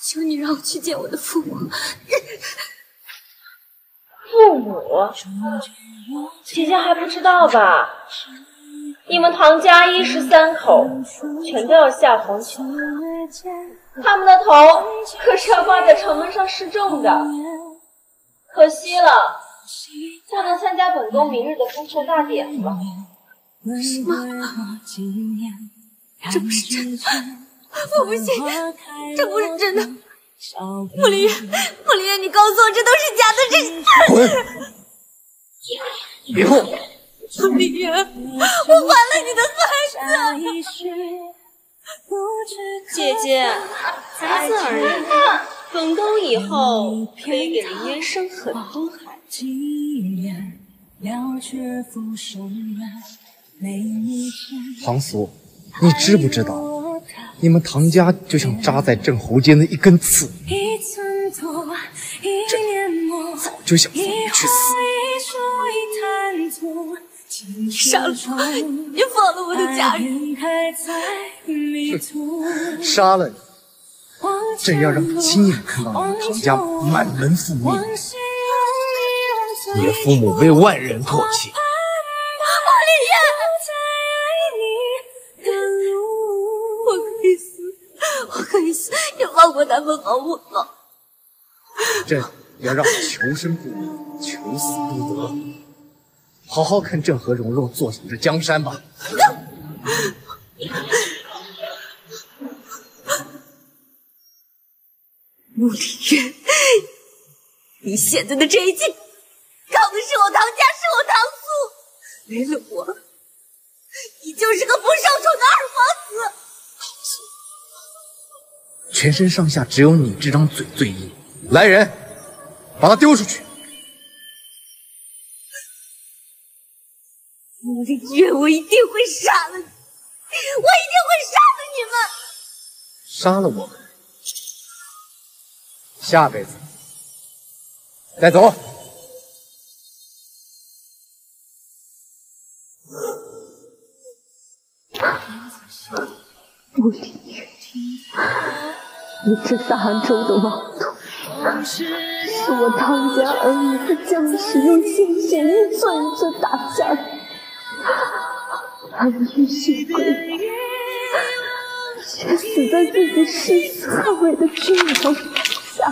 求你让我去见我的父母。父母？姐姐还不知道吧？你们唐家13口全都要下红旗，他们的头可是要挂在城门上示众的。可惜了，不能参加本宫明日的封禅大典了。什么？这不是真的？ 我不信，这不是真的！穆林月，穆林月，你告诉我这都是假的！这……滚！别碰！穆林月，我还了你的孙子！姐姐，才子而已，本宫以后可以给林月生很多孩子。唐俗，你知不知道？ 你们唐家就像扎在朕喉间的一根刺，朕早就想放你去死。杀了我！你放了我的家人！杀了你！朕要让你亲眼看到你们唐家满门覆灭。你的父母被外人唾弃。 你放过他们好不好？朕要让你求生不得，求死不得。好好看朕和蓉蓉坐享这江山吧。穆丽月，你现在的这一切，靠的是我唐家，是我唐素。没了我，你就是个不受宠的二皇子。 全身上下只有你这张嘴最硬。来人，把他丢出去！穆丽月，我一定会杀了你！我一定会杀了你们！杀了我们，下辈子带走。穆丽月。 你这大周的王土，是我唐家儿女在将士用鲜血一寸一寸打下的，儿女血鬼，却死在自己视死后为的君王下。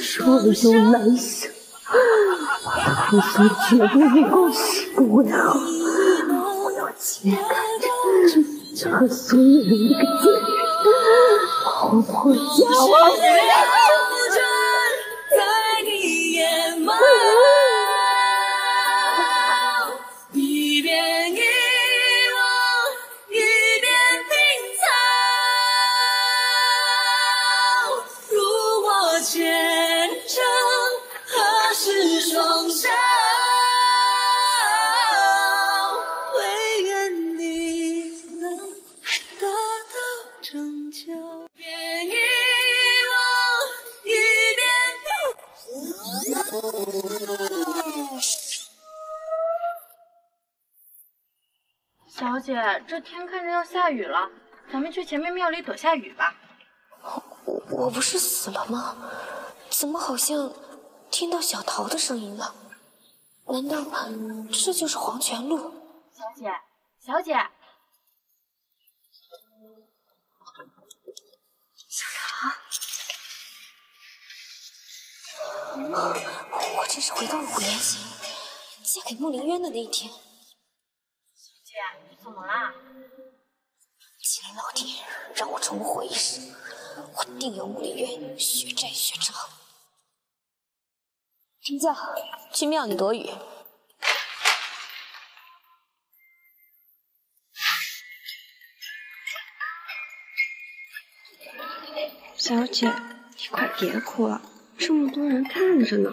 说的又难受，我所解读的故事不为好。 揭开和所有人一个结局，黄破家王。小姐，这天看着要下雨了，咱们去前面庙里躲下雨吧。我不是死了吗？怎么好像听到小桃的声音了？难道这就是黄泉路？小姐，小姐，小桃，我真是回到了五年前嫁给穆林渊的那一天。 怎么啦？请老天让我重获一世，我定要穆丽月血债血偿。停轿，去庙里躲雨。小姐，你快别哭了，这么多人看着呢。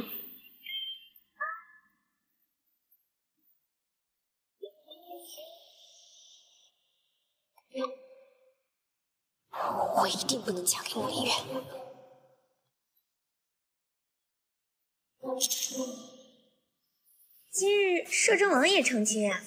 我一定不能嫁给穆林月。既时摄政王也成亲啊。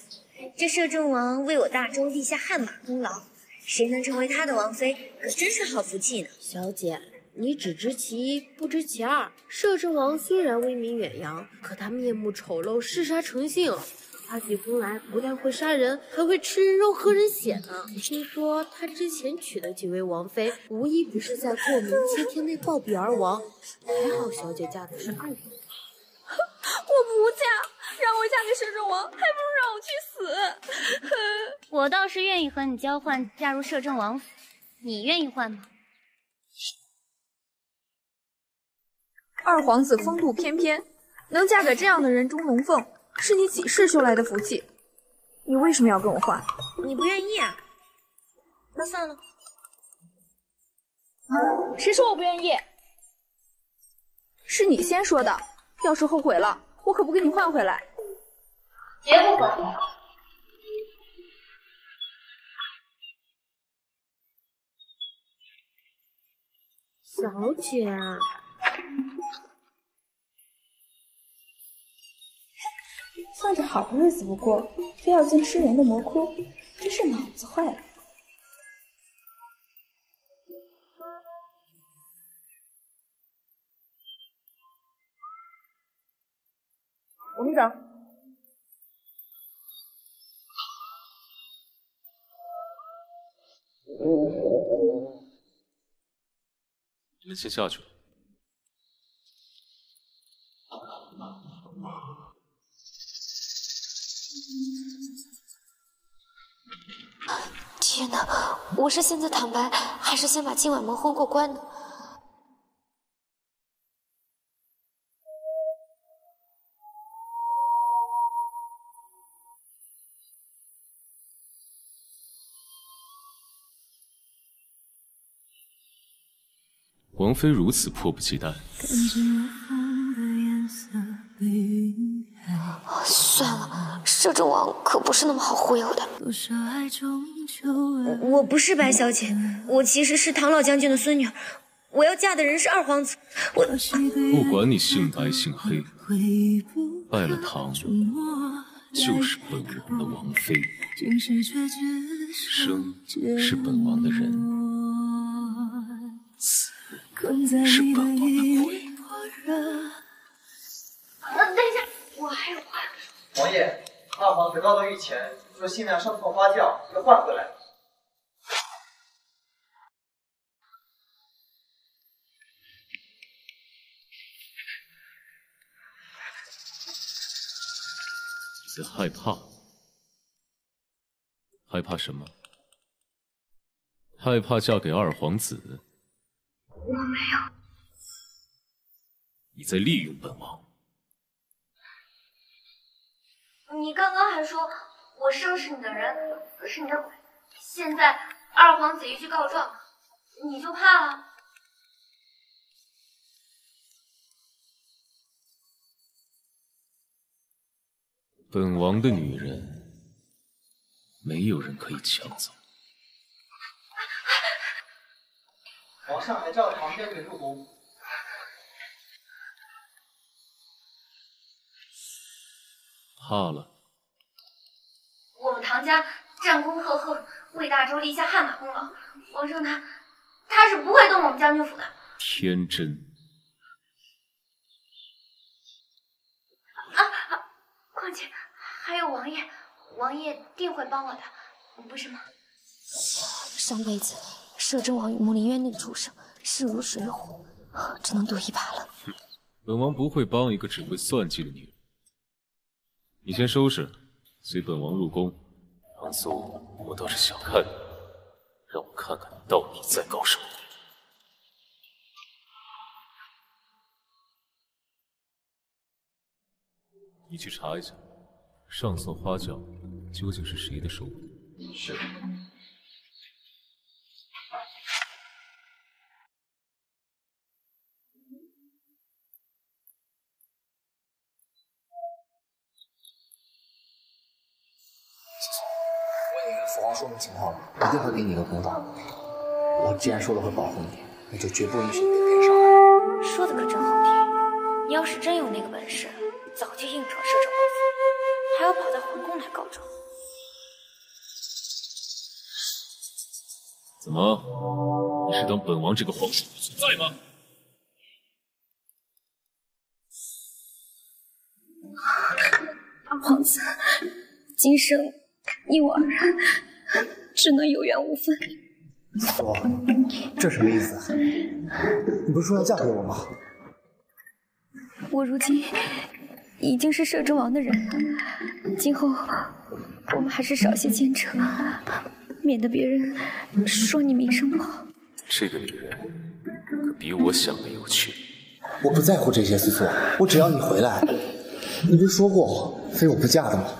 这摄政王为我大周立下汗马功劳，谁能成为他的王妃，可真是好福气呢。小姐，你只知其一，不知其二。摄政王虽然威名远扬，可他面目丑陋，嗜杀成性。 他举风来不但会杀人，还会吃人肉喝人血呢。听说他之前娶的几位王妃，无一不是在过门7天内暴毙而亡。还好小姐嫁的是二王。我不嫁，让我嫁给摄政王，还不如让我去死。我倒是愿意和你交换，嫁入摄政王府，你愿意换吗？二皇子风度翩翩，能嫁给这样的人中龙凤。 是你几世修来的福气，你为什么要跟我换？你不愿意啊？那算了。谁说我不愿意？是你先说的。要是后悔了，我可不跟你换回来。绝不后悔。小姐。 算着好日子不过，非要进吃人的魔窟，真是脑子坏了。我们走。跟谁下去了？ 天哪！我是现在坦白，还是先把今晚蒙混过关呢？王妃如此迫不及待。算了，摄政王可不是那么好忽悠的。 我不是白小姐，我其实是唐老将军的孙女，我要嫁的人是二皇子。我不管你姓白姓黑，拜了堂就是本王的王妃，生是本王的人，死是本王的鬼。等一下，我还有话。王爷，二皇子告到御前。 说新娘上错花轿，要换回来。你在害怕？害怕什么？害怕嫁给二皇子？我没有。你在利用本王。你刚刚还说。 我生是你的人，是你的鬼。现在二皇子一句告状，你就怕了？本王的女人，没有人可以抢走。皇上还召旁边的入宫。 怕了。 我们唐家战功赫赫，为大周立下汗马功劳。皇上他是不会动我们将军府的。天真啊！况且还有王爷，王爷定会帮我的，不是吗？上辈子摄政王与穆林渊那个畜生势如水火，只能赌一把了。本王不会帮一个只会算计的女人。你先收拾。 随本王入宫，皇族，我倒是想看你，让我看看你到底在搞什么。你去查一下，上错花轿究竟是谁的手笔？是。说明情况，一定会给你一个公道。我既然说了会保护你，那就绝不允许你被别人伤害。说的可真好听，你要是真有那个本事，早就应承摄政王府。还要跑到皇宫来告状。怎么？你是当本王这个皇叔不存在吗？皇子，今生你我二人只能有缘无分。我这什么意思？你不是说要嫁给我吗？我如今已经是摄政王的人了，今后我们还是少些牵扯，免得别人说你名声不好。这个女人可比我想的有趣。我不在乎这些，思素，我只要你回来。你不是说过非我不嫁的吗？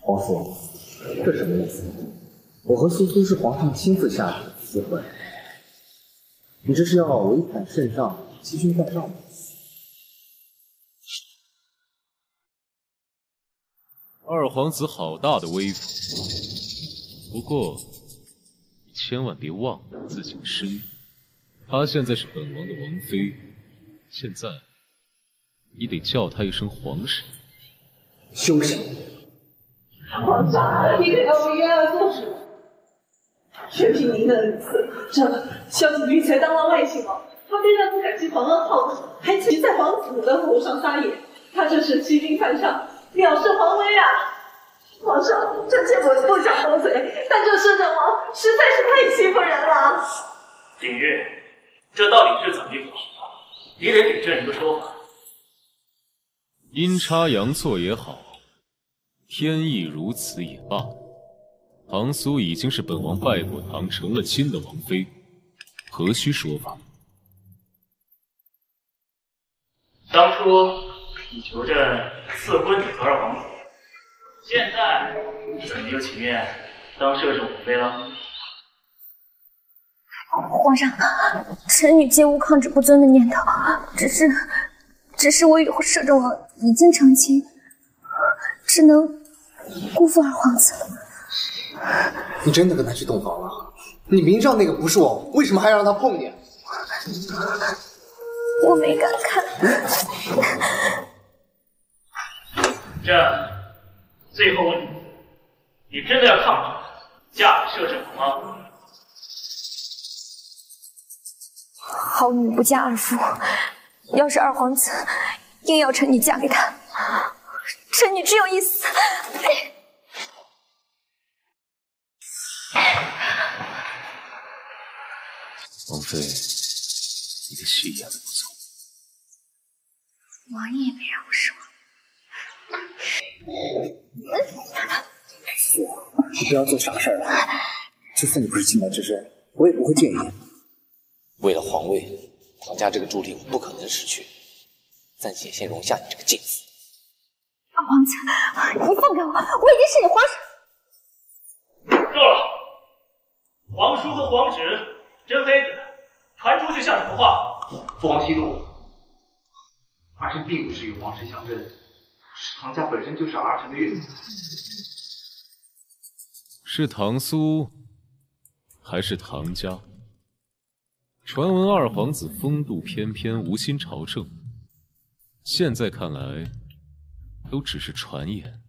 皇叔，这什么意思？我和苏苏是皇上亲自下旨私会，你这是要违反圣上，欺君败仗吗？二皇子好大的威风，不过你千万别忘了自己的身份，她现在是本王的王妃。 现在，你得叫他一声皇上。休息。皇上，你可要不冤枉宋主？全凭您的恩赐，这萧景玉才当了外亲王，他非但不感激皇恩浩荡，还骑在皇子的头上撒野，他这是欺君犯上，藐视皇威啊！皇上，臣妾不想多嘴，但这摄政王实在是太欺负人了。景玉，这到底是怎么一回事？ 你得给朕一个说法。阴差阳错也好，天意如此也罢，唐苏已经是本王拜过堂，成了亲的王妃，何须说法？当初你求朕赐婚给和二皇子，现在怎么又情愿当摄政王妃了？ 皇上，臣女皆无抗旨不遵的念头，只是我与摄政王已经成亲，只能辜负二皇子了。你真的跟他去洞房了？你明知道那个不是我，为什么还要让他碰你？我没敢看。这最后问你，你真的要抗旨嫁给摄政王吗？ 好女不嫁二夫，要是二皇子硬要臣女嫁给他，臣女只有一死。王妃，你的戏演得不错。王爷也没让我失望。你不要做傻事了。就算你不是青梅之身，我也不会介意。 为了皇位，唐家这个助力我不可能失去，暂且先容下你这个贱子。二皇子，你放开我！我已经是你皇叔。够了！皇叔和皇侄、珍妃子传出去像什么话？父皇息怒，儿臣并不是与皇室相争，唐家本身就是儿臣的岳母。是唐苏，还是唐家？ 传闻二皇子风度翩翩，无心朝政。现在看来，都只是传言。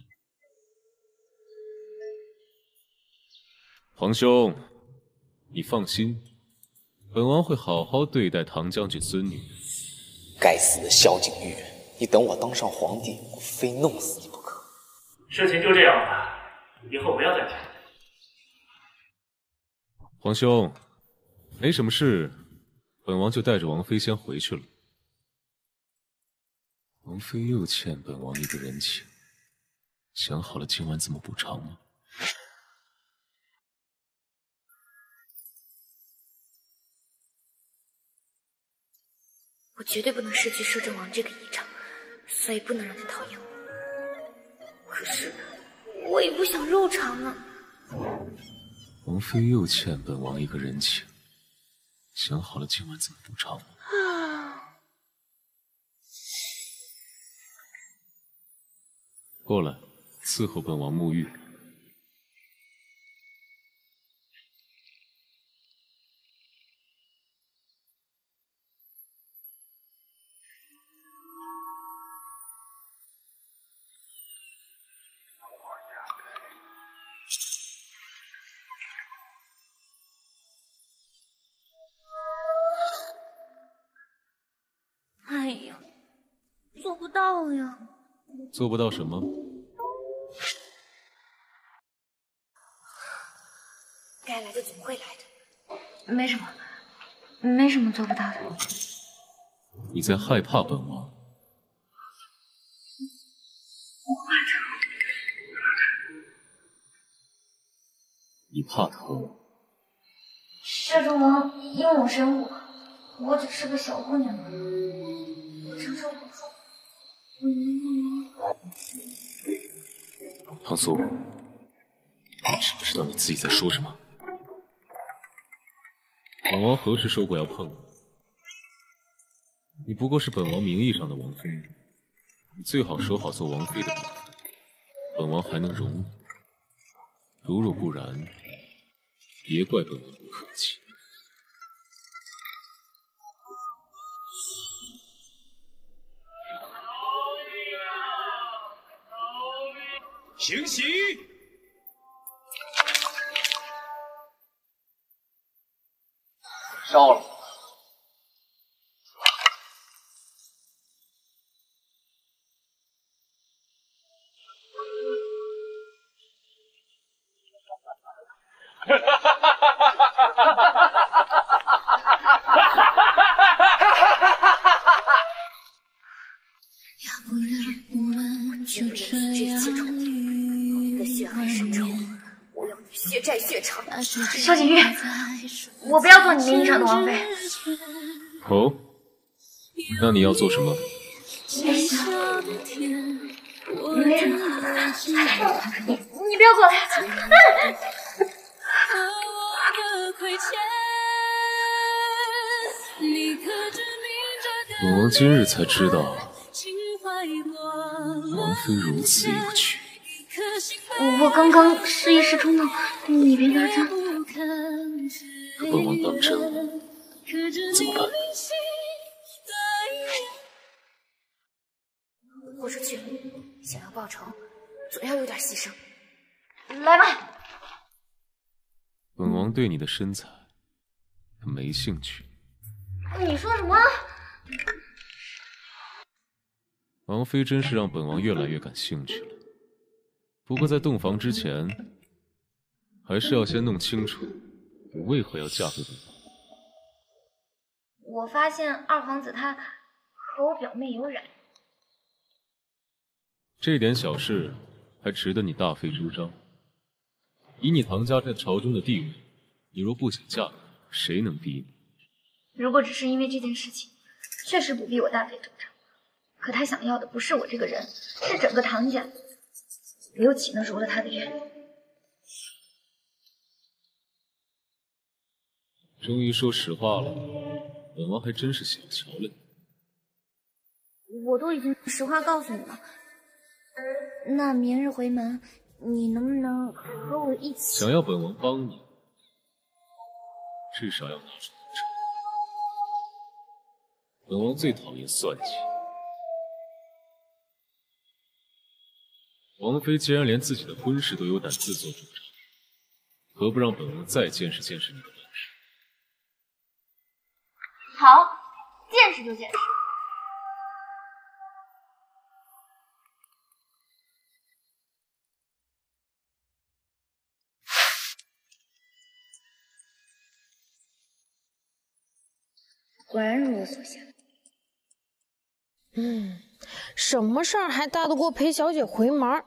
皇兄，你放心，本王会好好对待唐将军孙女。该死的萧景玉，你等我当上皇帝，我非弄死你不可。事情就这样吧，以后不要再提。皇兄，没什么事。 本王就带着王妃先回去了。王妃又欠本王一个人情，想好了今晚怎么补偿吗？我绝对不能失去摄政王这个遗产，所以不能让他讨厌我。可是我也不想肉偿啊。王妃又欠本王一个人情。 想好了今晚怎么补偿吗？过来，伺候本王沐浴。到呀。做不到什么？该来的总会来的，没什么，没什么做不到的。你在害怕本王？ 你怕疼？施主，因我身骨，我只是个小姑娘，我承受不住。唐苏，你知不知道你自己在说什么？本王何时说过要碰你？你不过是本王名义上的王妃，你最好守好做王妃的本分，本王还能容你。如若不然。 别怪本王不客气。行刑！烧了！哈哈。 萧景玉，我不要做你名义上的王妃。哦，那你要做什么？你不要过来！本王今日才知道，王妃如此有趣。 我刚刚失意失冲动，你别拿针。可本王当真了，怎么办？豁出去，想要报仇，总要有点牺牲。来吧。本王对你的身材没兴趣。你说什么？王妃真是让本王越来越感兴趣了。 不过在洞房之前，还是要先弄清楚我为何要嫁给本王。我发现二皇子他和我表妹有染，这点小事还值得你大费周章？以你唐家在朝中的地位，你若不想嫁，谁能逼你？如果只是因为这件事情，确实不必我大费周章。可他想要的不是我这个人，是整个唐家。 我又岂能如了他的愿？终于说实话了，本王还真是小瞧了你。我都已经实话告诉你了，那明日回门，你能不能和我一起？想要本王帮你，至少要拿出真诚。本王最讨厌算计。 王妃既然连自己的婚事都有胆自作主张，何不让本王再见识见识你的本事？好，见识就见识。果然如我所想。嗯，什么事儿还大得过裴小姐回门？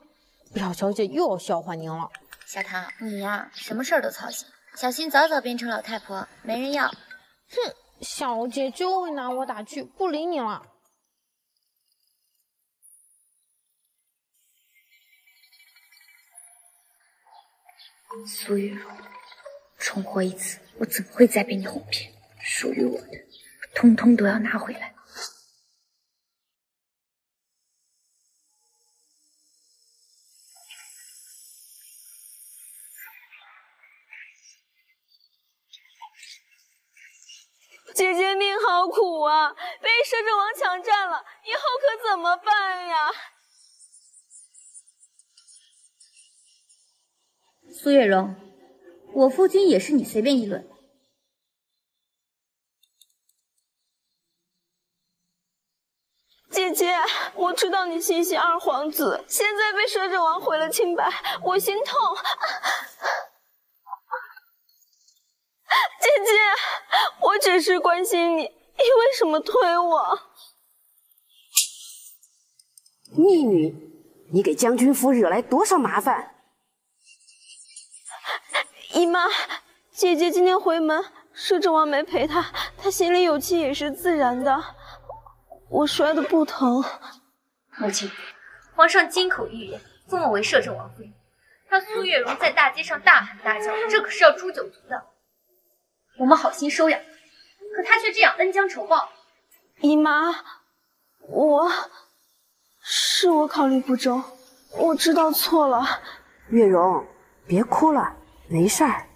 表小姐又要笑话您了，小唐，你呀，什么事儿都操心，小心早早变成老太婆，没人要。哼，小姐就会拿我打趣，不理你了。苏玉柔，重活一次，我怎会再被你哄骗？属于我的，我通通都要拿回来。 姐姐命好苦啊，被摄政王抢占了，以后可怎么办呀？苏月容，我夫君也是你随便议论。姐姐，我我知道你心系二皇子，现在被摄政王毁了清白，我心痛。姐姐，我只是关心你，你为什么推我？逆女，你给将军府惹来多少麻烦？姨妈，姐姐今天回门，摄政王没陪她，她心里有气也是自然的。 我摔得不疼。母亲，皇上金口玉言，封我为摄政王妃，让苏月容在大街上大喊大叫，这可是要诛九族的。我们好心收养她，可她却这样恩将仇报。姨妈，我考虑不周，我知道错了。月容，别哭了，没事儿。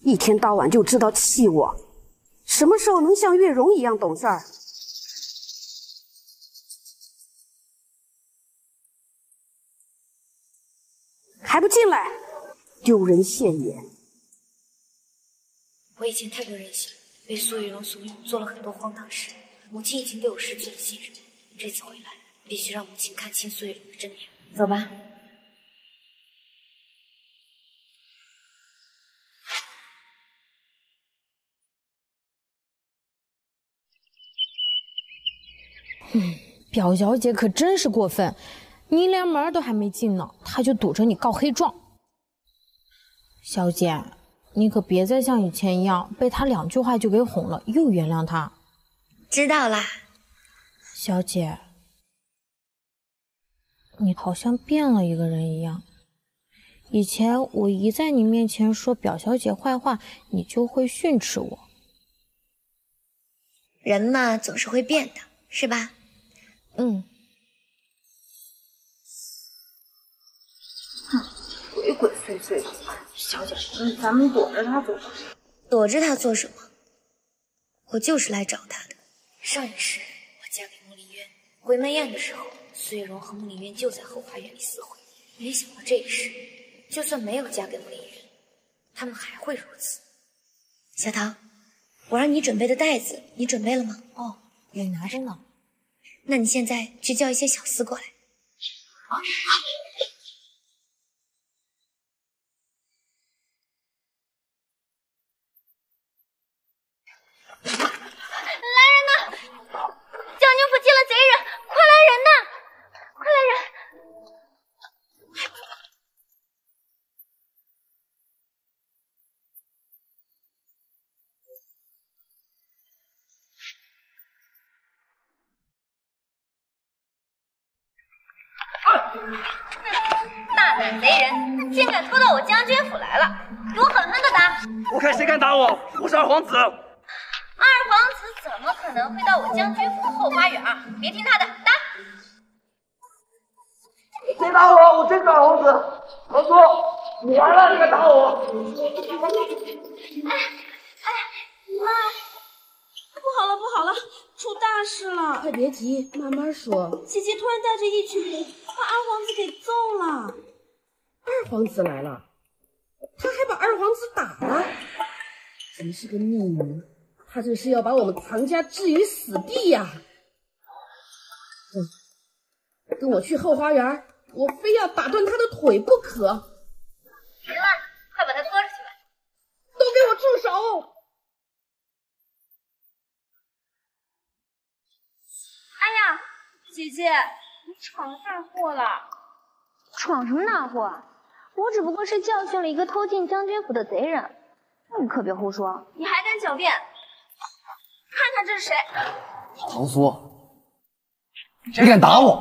一天到晚就知道气我，什么时候能像月容一样懂事儿？ 还不进来，丢人现眼！我以前太过任性，被苏玉容怂恿做了很多荒唐事。母亲已经对我失去了信任，这次回来必须让母亲看清苏玉容的真面目。走吧。表小姐可真是过分。 你连门都还没进呢，他就堵着你告黑状。小姐，你可别再像以前一样被他两句话就给哄了，又原谅他。知道啦，小姐，你好像变了一个人一样。以前我一在你面前说表小姐坏话，你就会训斥我。人嘛，总是会变的，是吧？嗯。 鬼鬼祟祟的，小姐，咱们躲着他走吧。躲着他做什么？我就是来找他的。上一世我嫁给穆林渊，回门宴的时候，苏月容和穆林渊就在后花园里私会。没想到这一世，就算没有嫁给穆林渊，他们还会如此。小唐，我让你准备的袋子，你准备了吗？哦，也拿着呢。那你现在去叫一些小厮过来。啊 大胆贼人，竟敢偷到我将军府来了，给我狠狠的打！我看谁敢打我！我是二皇子。二皇子怎么可能会到我将军府后花园啊？别听他的，打！谁打我？我真是二皇子！皇叔，你完了！你敢打我！哎，妈，不好了，不好了！ 出大事了！快别急，慢慢说。姐姐突然带着一群人把二皇子给揍了。二皇子来了，他还把二皇子打了，真是个逆女！他这是要把我们唐家置于死地呀！跟我去后花园，我非要打断他的腿不可。行了，快把他拖出去吧！都给我住手！ 哎呀，姐姐，你闯大祸了！闯什么大祸？我只不过是教训了一个偷进将军府的贼人，你可别胡说！你还敢狡辩？看看这是谁！唐苏，谁敢打我？哎呀，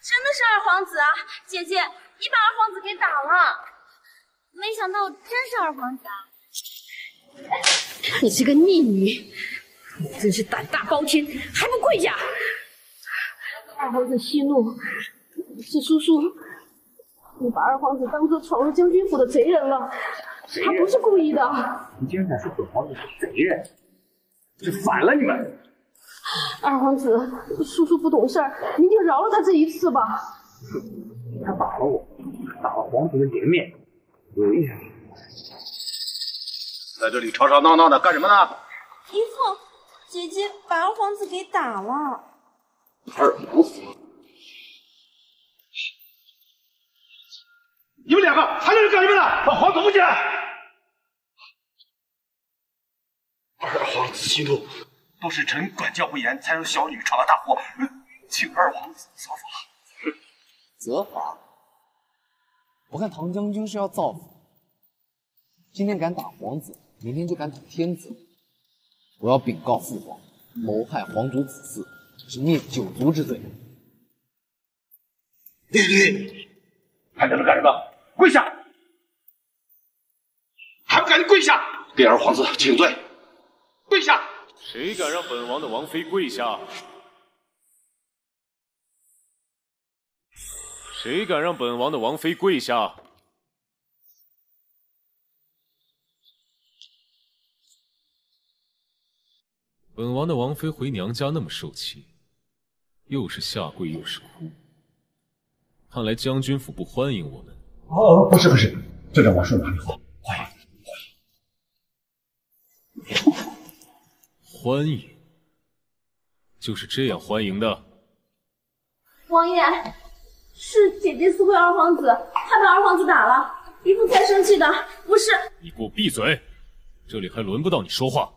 真的是二皇子啊！姐姐，你把二皇子给打了，没想到真是二皇子啊！你是个逆女！ 你真是胆大包天，还不跪下！二皇子息怒，是叔叔，你把二皇子当做闯入将军府的贼人了，他不是故意的。你竟然敢说本皇子是贼人，这反了你们！二皇子，叔叔不懂事儿，您就饶了他这一次吧。他打了我，打了皇子的颜面，有意思。在这里吵吵闹闹的干什么呢？姨父。 姐姐把二皇子给打了，二毛夫。你们两个还在这干什么呢？把皇子扶起来！二皇子息怒，都是臣管教不严，才让小女闯了大祸，请二皇子责罚。责罚？我看唐将军是要造反。 今天敢打皇子，明天就敢打天子。我要禀告父皇，谋害皇族子嗣，是灭九族之罪。你还在这干什么？跪下！还不赶紧跪下！给二皇子请罪！跪下！谁敢让本王的王妃跪下？谁敢让本王的王妃跪下？ 本王的王妃回娘家那么受气，又是下跪又是哭，看来将军府不欢迎我们。哦，不是不是，这让我说哪里话？欢迎，欢迎，就是这样欢迎的。王爷，是姐姐私会二皇子，她把二皇子打了，姨父才生气的，不是。你给我闭嘴，这里还轮不到你说话。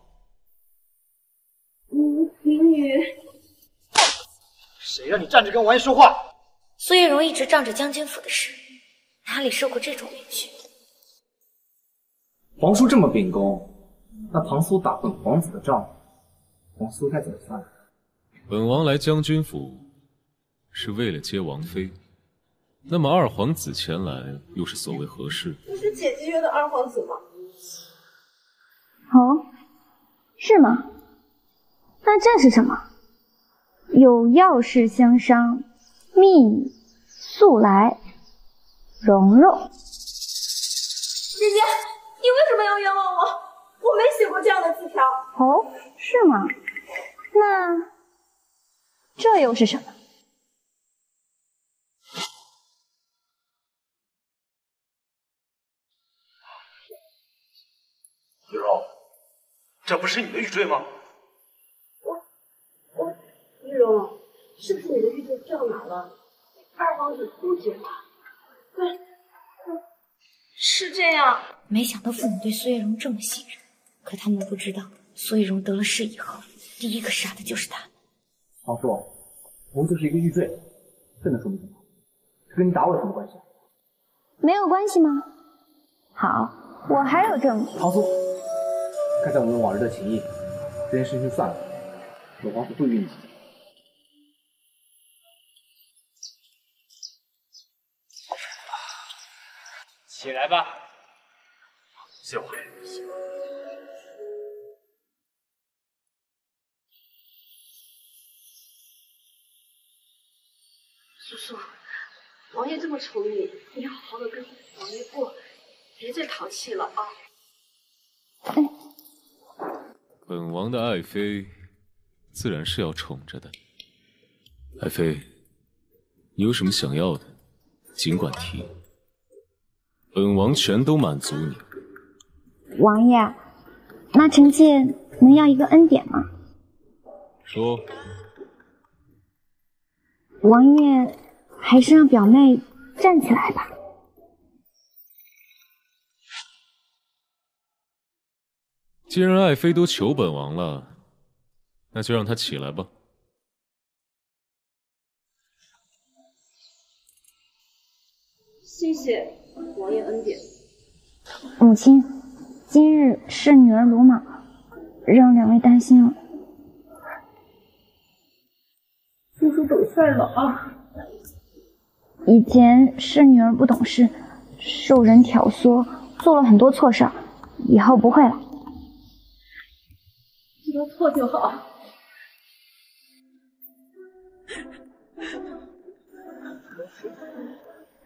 谁让你站着跟王爷说话？苏月容一直仗着将军府的事，哪里受过这种委屈？皇叔这么秉公，那唐苏打本皇子的仗，皇叔该怎么办？本王来将军府是为了接王妃，那么二皇子前来又是所谓何事？不是姐姐约的二皇子吗？哦，是吗？ 那这是什么？有要事相商，密语速来。蓉蓉，姐姐，你为什么要冤枉我？我没写过这样的字条。哦，是吗？那这又是什么？雨柔，这不是你的玉坠吗？ 玉柔，是不是你的玉坠掉哪了？二皇子不解了。对，是这样。没想到父母对苏月容这么信任，可他们不知道，苏月容得了势以后，第一个杀的就是他。皇叔，不就是一个玉坠，这能说明什么？这跟你打我有什么关系？没有关系吗？好，我还有证据。皇叔，看在我们往日的情谊，这件事情算了，本皇叔不与你计较。 起来吧，谢我。叔叔，王爷这么宠你，你好好的跟王爷过，别再淘气了啊！本王的爱妃，自然是要宠着的。爱妃，你有什么想要的，尽管提。 本王全都满足你，王爷，那臣妾能要一个恩典吗？说，王爷还是让表妹站起来吧。既然爱妃都求本王了，那就让她起来吧。 谢谢王爷恩典。母亲，今日是女儿鲁莽，让两位担心了。叔叔懂事了啊！以前是女儿不懂事，受人挑唆，做了很多错事，以后不会了。知道错就好。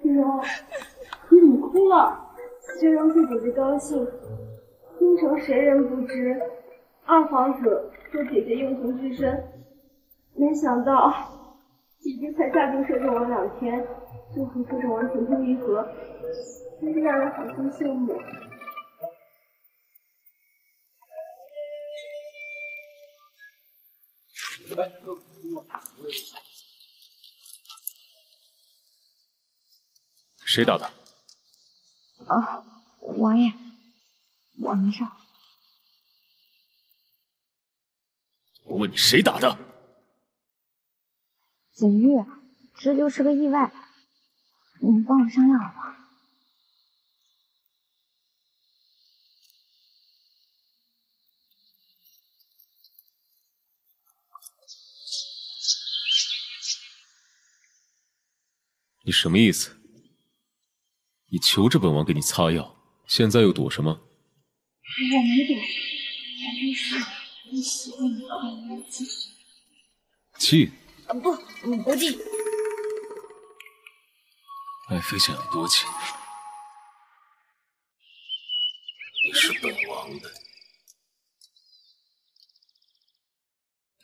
玉柔，你怎么哭了？虽然替姐姐高兴，京城谁人不知？二皇子说姐姐用情至深，没想到姐姐才嫁进摄政王2天，就和摄政王情投意合，真是让人好生羡慕。谁打的？啊，王爷，我没事。我问你谁打的？景玉，这就是个意外，你帮我商量好吗？ 你什么意思？你求着本王给你擦药，现在又躲什么？我没躲，我就是你喜欢你快乐气。气？不，不气。爱妃这样多情，你是本王的，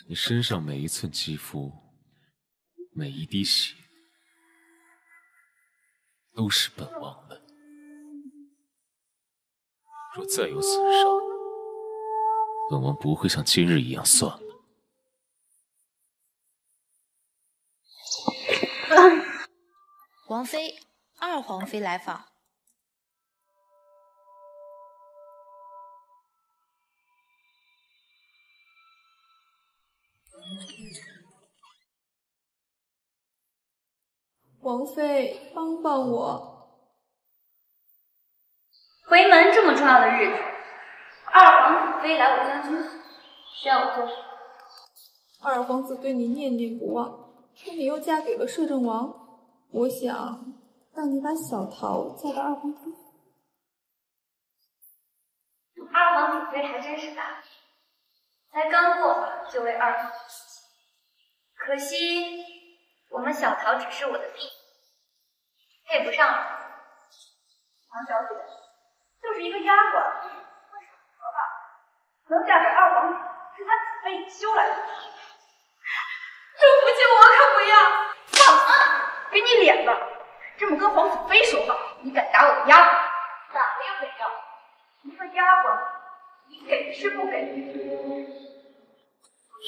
你身上每一寸肌肤，每一滴血。 都是本王的。若再有损伤，本王不会像今日一样算了。王妃，二皇妃来访。王妃，帮帮我！回门这么重要的日子，二皇子妃来我家居，需要我做什么？二皇子对你念念不忘，可你又嫁给了摄政王，我想让你把小桃嫁给二皇子。二皇子妃还真是大度，才刚做法就为二皇子妃，可惜。 我们小桃只是我的婢女，配不上我。王小姐就是一个丫鬟，会什么吧？能嫁给二皇子是她姊妹修来的，这福气我可不要！放肆！给你脸吧！这么跟皇子妃说话，你敢打我的丫鬟？打了又怎样？一个丫鬟，你给是不给？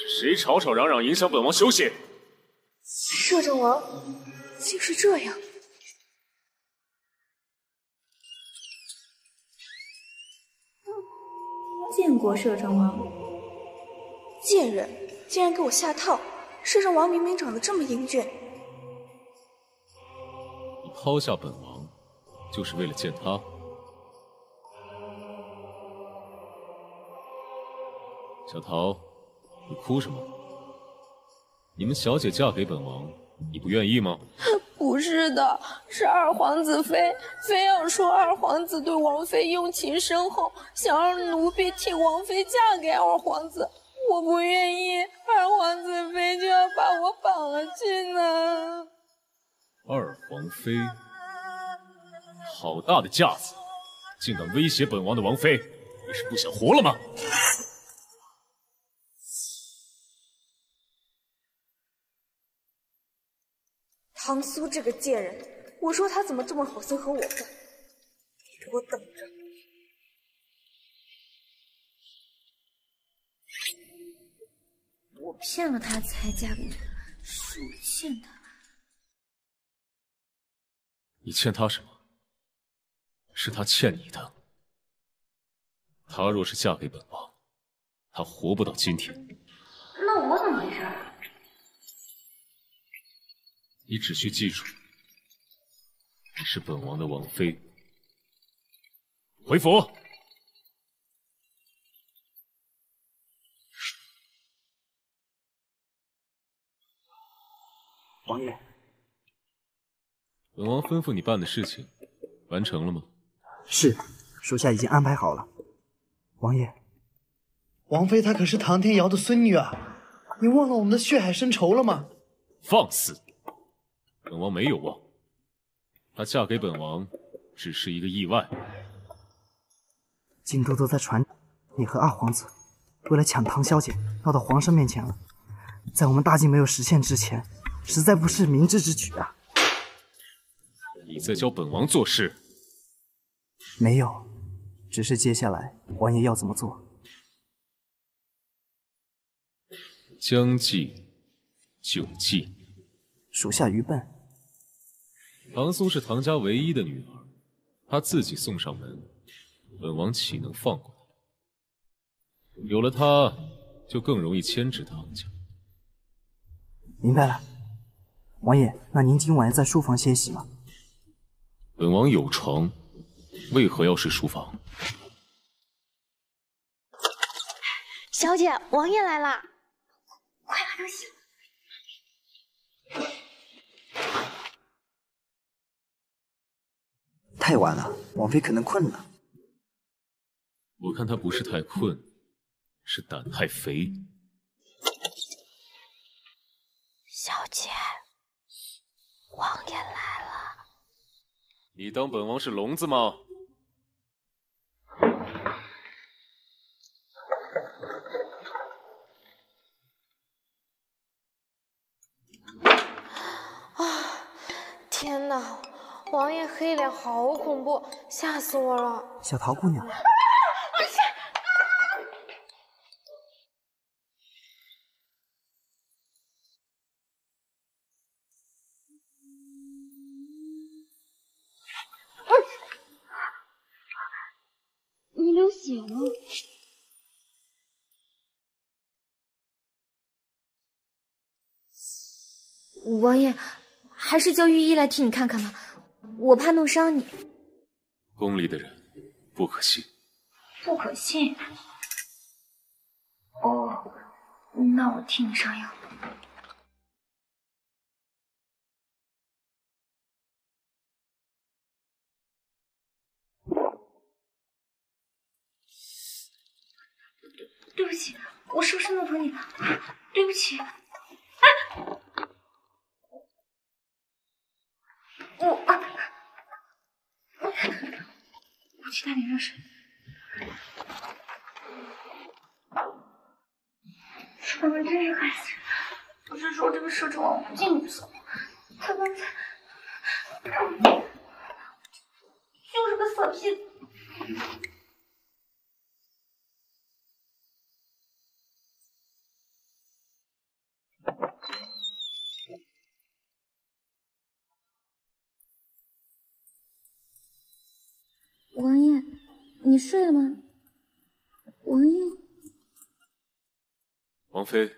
是谁吵吵嚷嚷影响本王休息？ 摄政王竟是这样！见过摄政王。贱人竟然给我下套！摄政王明明长得这么英俊。你抛下本王，就是为了见他？小桃，你哭什么？ 你们小姐嫁给本王，你不愿意吗？不是的，是二皇子妃非要说二皇子对王妃用情深厚，想让奴婢替王妃嫁给二皇子。我不愿意，二皇子妃就要把我绑了去呢。二皇妃，好大的架子，竟敢威胁本王的王妃，你是不想活了吗？ 唐苏这个贱人，我说他怎么这么好心和我混？你给我等着！我骗了他才嫁给你，是我欠他。你欠他什么？是他欠你的。他若是嫁给本王，他活不到今天。那我怎么回事？ 你只需记住，你是本王的王妃。回府。王爷，本王吩咐你办的事情，完成了吗？是，属下已经安排好了。王爷，王妃她可是唐天瑶的孙女啊！你忘了我们的血海深仇了吗？放肆！ 本王没有忘，她嫁给本王只是一个意外。京都都在传，你和二皇子为了抢唐小姐闹到皇上面前了，在我们大计没有实现之前，实在不是明智之举啊！你在教本王做事？没有，只是接下来王爷要怎么做？将计就计。属下愚笨。唐苏是唐家唯一的女儿，她自己送上门，本王岂能放过她？有了她，就更容易牵制唐家。明白了，王爷，那您今晚在书房歇息吧。本王有床，为何要睡书房？小姐，王爷来啦！快把东西。 太晚了，王妃可能困了。我看她不是太困，是胆太肥。小姐，王爷来了。你当本王是聋子吗？啊！天哪！ 王爷黑脸好恐怖，吓死我了！小桃姑娘，你流血了。 王爷，还是叫御医来替你看看吧。 我怕弄伤你。宫里的人不可信。不可信？哦，那我替你上药。对不起，我是不是弄疼你了？对不起。哎，我去打点热水。我们真是害死人！我是说这个摄政王无忌女色，她刚才就是个色批。王爷，你睡了吗？王爷，王妃，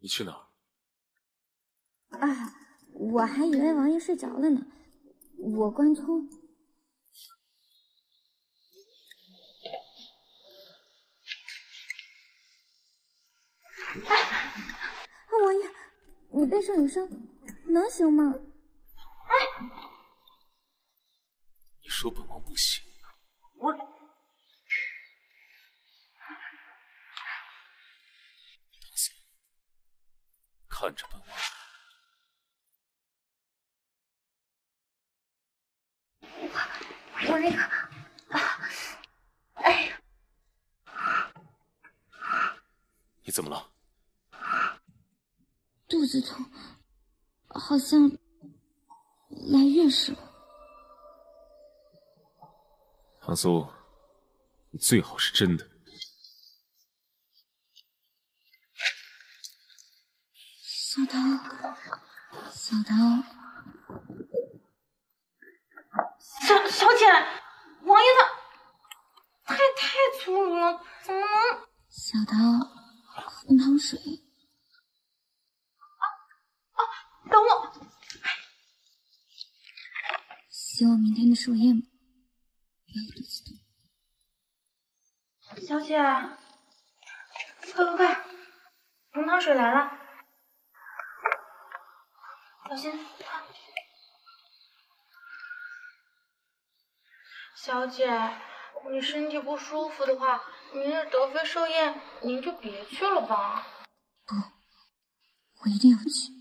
你去哪儿？啊，我还以为王爷睡着了呢，我关通。啊，王爷，你背上有伤，能行吗？哎。 你说本王不行，我唐僧看着本王，我那个，哎呀，你怎么了？肚子痛，好像来月事了。 唐苏，你最好是真的。小桃，小桃，小姐，王爷他太粗鲁了，怎么能？小桃，喝糖水。等我。希望明天的寿宴吧。 小姐，快，红糖水来了，小心！小姐，你身体不舒服的话，明日德妃寿宴您就别去了吧。不，我一定要去。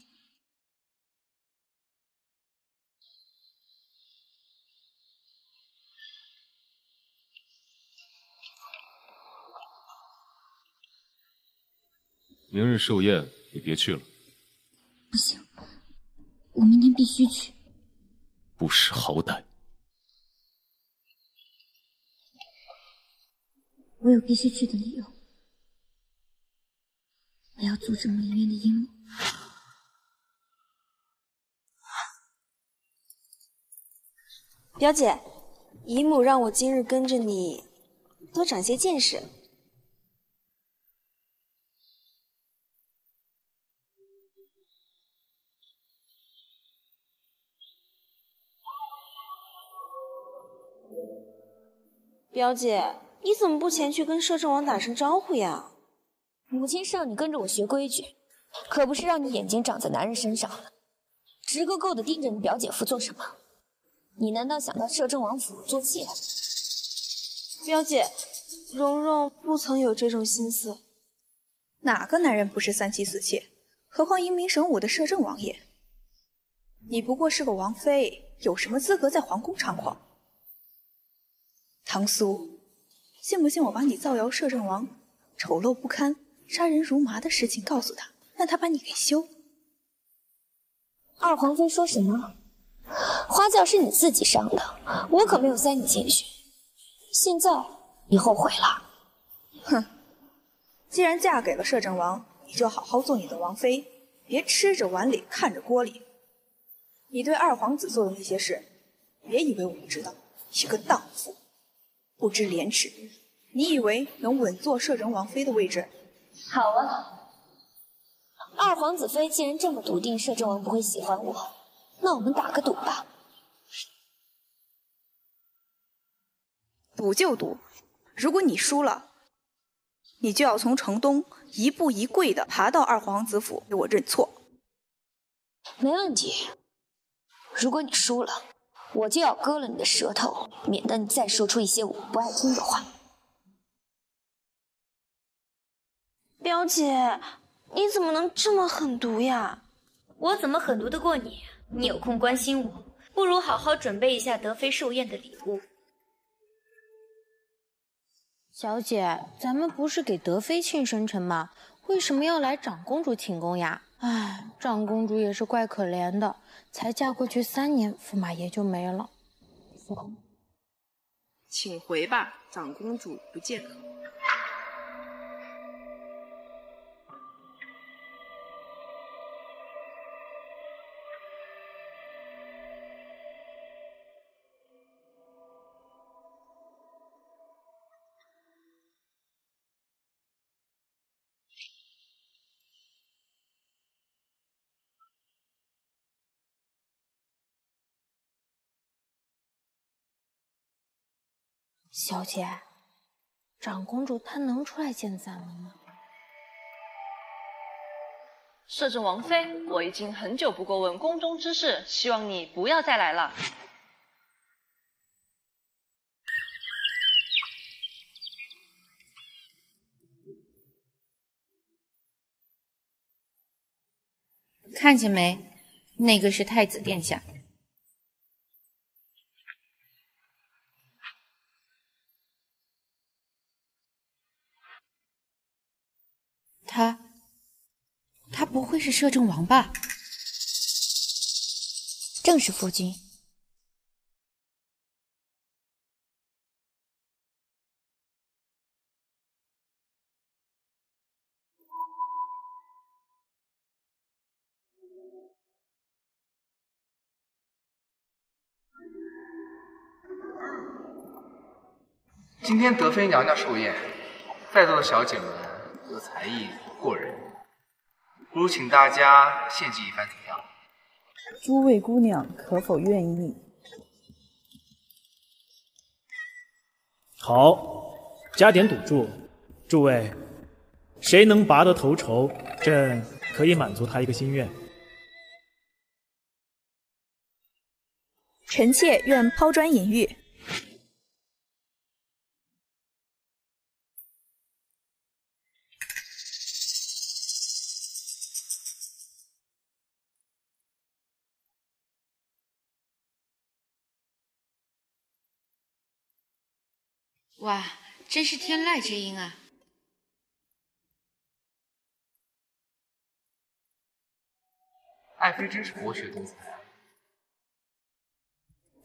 明日寿宴，你别去了。不行，我明天必须去。不识好歹！我有必须去的理由。我要阻止林渊的阴谋。表姐，姨母让我今日跟着你，多长些见识。 表姐，你怎么不前去跟摄政王打声招呼呀？母亲是让你跟着我学规矩，可不是让你眼睛长在男人身上，直勾勾的盯着你表姐夫做什么？你难道想到摄政王府做妾？表姐，蓉蓉不曾有这种心思。哪个男人不是三妻四妾？何况英明神武的摄政王爷？你不过是个王妃，有什么资格在皇宫猖狂？ 唐苏，信不信我把你造谣摄政王丑陋不堪、杀人如麻的事情告诉他，让他把你给休？二皇妃说什么？花轿是你自己上的，我可没有塞你进去。现在你后悔了？哼，既然嫁给了摄政王，你就好好做你的王妃，别吃着碗里看着锅里。你对二皇子做的那些事，别以为我不知道，一个荡妇！ 不知廉耻！你以为能稳坐摄政王妃的位置？好啊，二皇子妃既然这么笃定摄政王不会喜欢我，那我们打个赌吧。赌就赌，如果你输了，你就要从城东一步一跪的爬到二皇子府给我认错。没问题，如果你输了。 我就要割了你的舌头，免得你再说出一些我不爱听的话。表姐，你怎么能这么狠毒呀？我怎么狠毒得过你？你有空关心我，不如好好准备一下德妃寿宴的礼物。小姐，咱们不是给德妃庆生辰吗？为什么要来长公主寝宫呀？ 唉，长公主也是怪可怜的，才嫁过去3年，驸马爷就没了。请回吧，长公主不见了。小姐，长公主她能出来见咱们吗？摄政王妃，我已经很久不过问宫中之事，希望你不要再来了。看见没？那个是太子殿下。 他不会是摄政王吧？正是夫君。今天德妃娘娘寿宴，在座的小姐们。 我的才艺过人，不如请大家献祭一番怎么样？诸位姑娘可否愿意？好，加点赌注，诸位，谁能拔得头筹，朕可以满足他一个心愿。臣妾愿抛砖引玉。 哇，真是天籁之音啊！爱妃真是博学多才，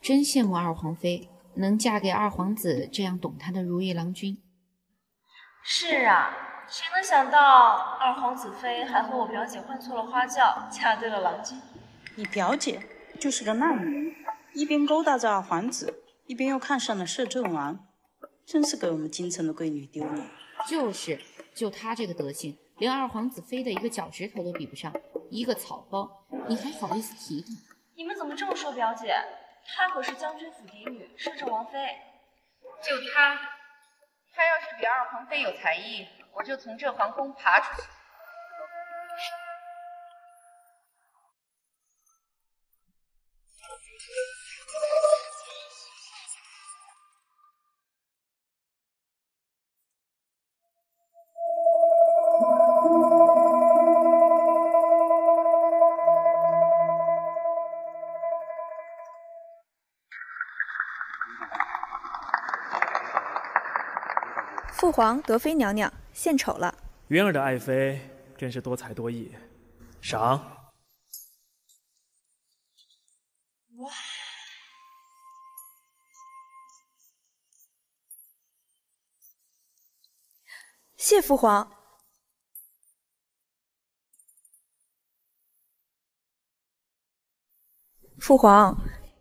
真羡慕二皇妃能嫁给二皇子这样懂她的如意郎君。是啊，谁能想到二皇子妃还和我表姐换错了花轿，嫁对了郎君？你表姐就是个浪女，一边勾搭着皇子，一边又看上了摄政王，真是给我们京城的贵女丢脸。就是，就她这个德行，连二皇子妃的一个脚趾头都比不上，一个草包，你还好意思提她？你们怎么这么说，表姐？她可是将军府嫡女，摄政王妃。就她要是比二皇妃有才艺，我就从这皇宫爬出去。 父皇德妃娘娘献丑了。云儿的爱妃真是多才多艺，赏。哇！谢父皇。父皇，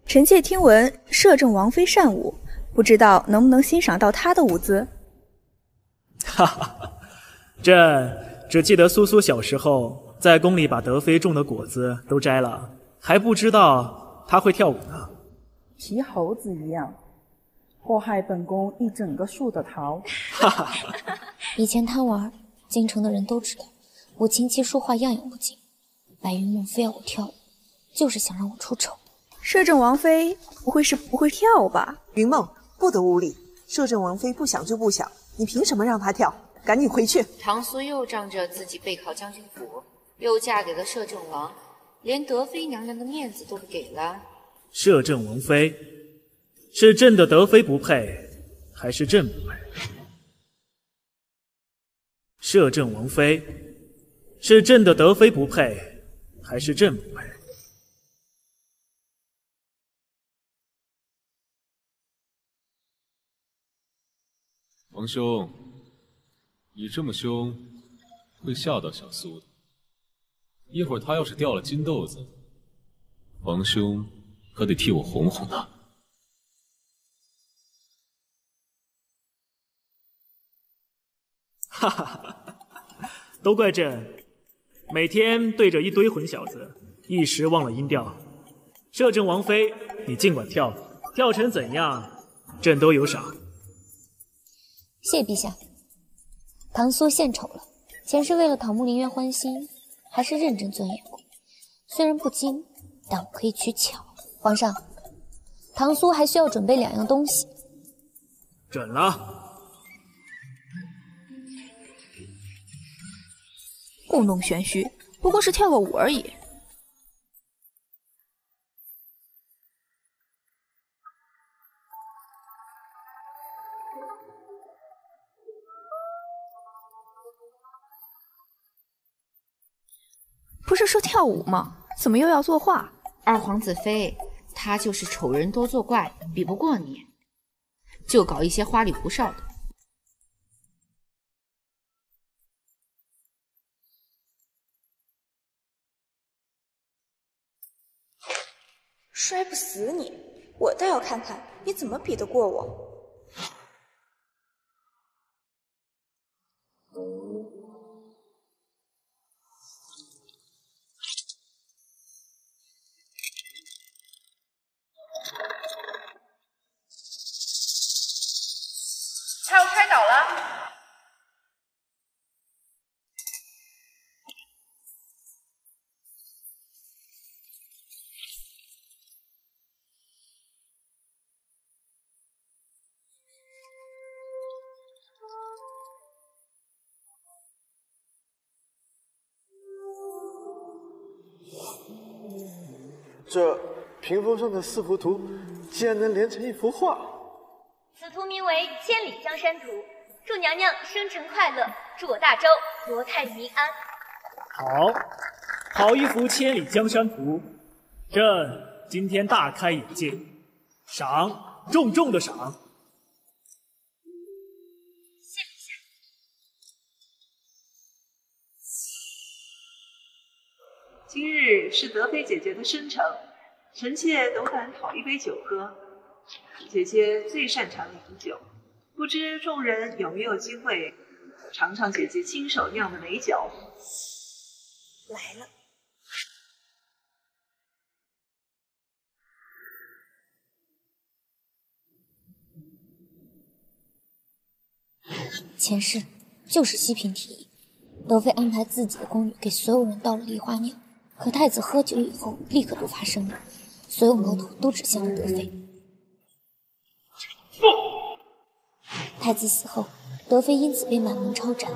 臣妾听闻摄政王妃善舞，不知道能不能欣赏到她的舞姿。 哈哈，朕只记得苏苏小时候在宫里把德妃种的果子都摘了，还不知道她会跳舞呢。皮猴子一样，祸害本宫一整个树的桃。哈哈，以前贪玩，京城的人都知道，我琴棋书画样样不精。白云梦非要我跳舞，就是想让我出丑。摄政王妃不会跳吧？云梦，不得无礼！摄政王妃不想就不想。 你凭什么让她跳？赶紧回去！唐苏又仗着自己背靠将军府，又嫁给了摄政王，连德妃娘娘的面子都不给了。摄政王妃，是朕的德妃不配，还是朕不配？摄政王妃，是朕的德妃不配，还是朕不配？ 皇兄，你这么凶，会吓到小苏的。一会儿他要是掉了金豆子，皇兄可得替我哄哄他。哈哈哈！都怪朕，每天对着一堆混小子，一时忘了音调。摄政王妃，你尽管跳，跳成怎样，朕都有赏。 谢陛下，唐苏献丑了。前世为了讨穆林渊欢心，还是认真钻研过。虽然不精，但我可以取巧。皇上，唐苏还需要准备两样东西。准了。故弄玄虚，不过是跳个舞而已。 不是说跳舞吗？怎么又要作画？二皇子妃，她就是丑人多作怪，比不过你，就搞一些花里胡哨的。摔不死你，我倒要看看你怎么比得过我。 这屏风上的四幅图，竟然能连成一幅画。此图名为《千里江山图》，祝娘娘生辰快乐，祝我大周国泰民安。好，好一幅《千里江山图》，朕今天大开眼界，赏，重重的赏。 今日是德妃姐姐的生辰，臣妾斗胆讨一杯酒喝，姐姐最擅长饮酒，不知众人有没有机会尝尝姐姐亲手酿的美酒？来了。 前世就是熹嫔提议，德妃安排自己的宫女给所有人倒了梨花酿，可太子喝酒以后立刻突发生病，所有矛头都指向了德妃。太子死后，德妃因此被满门抄斩，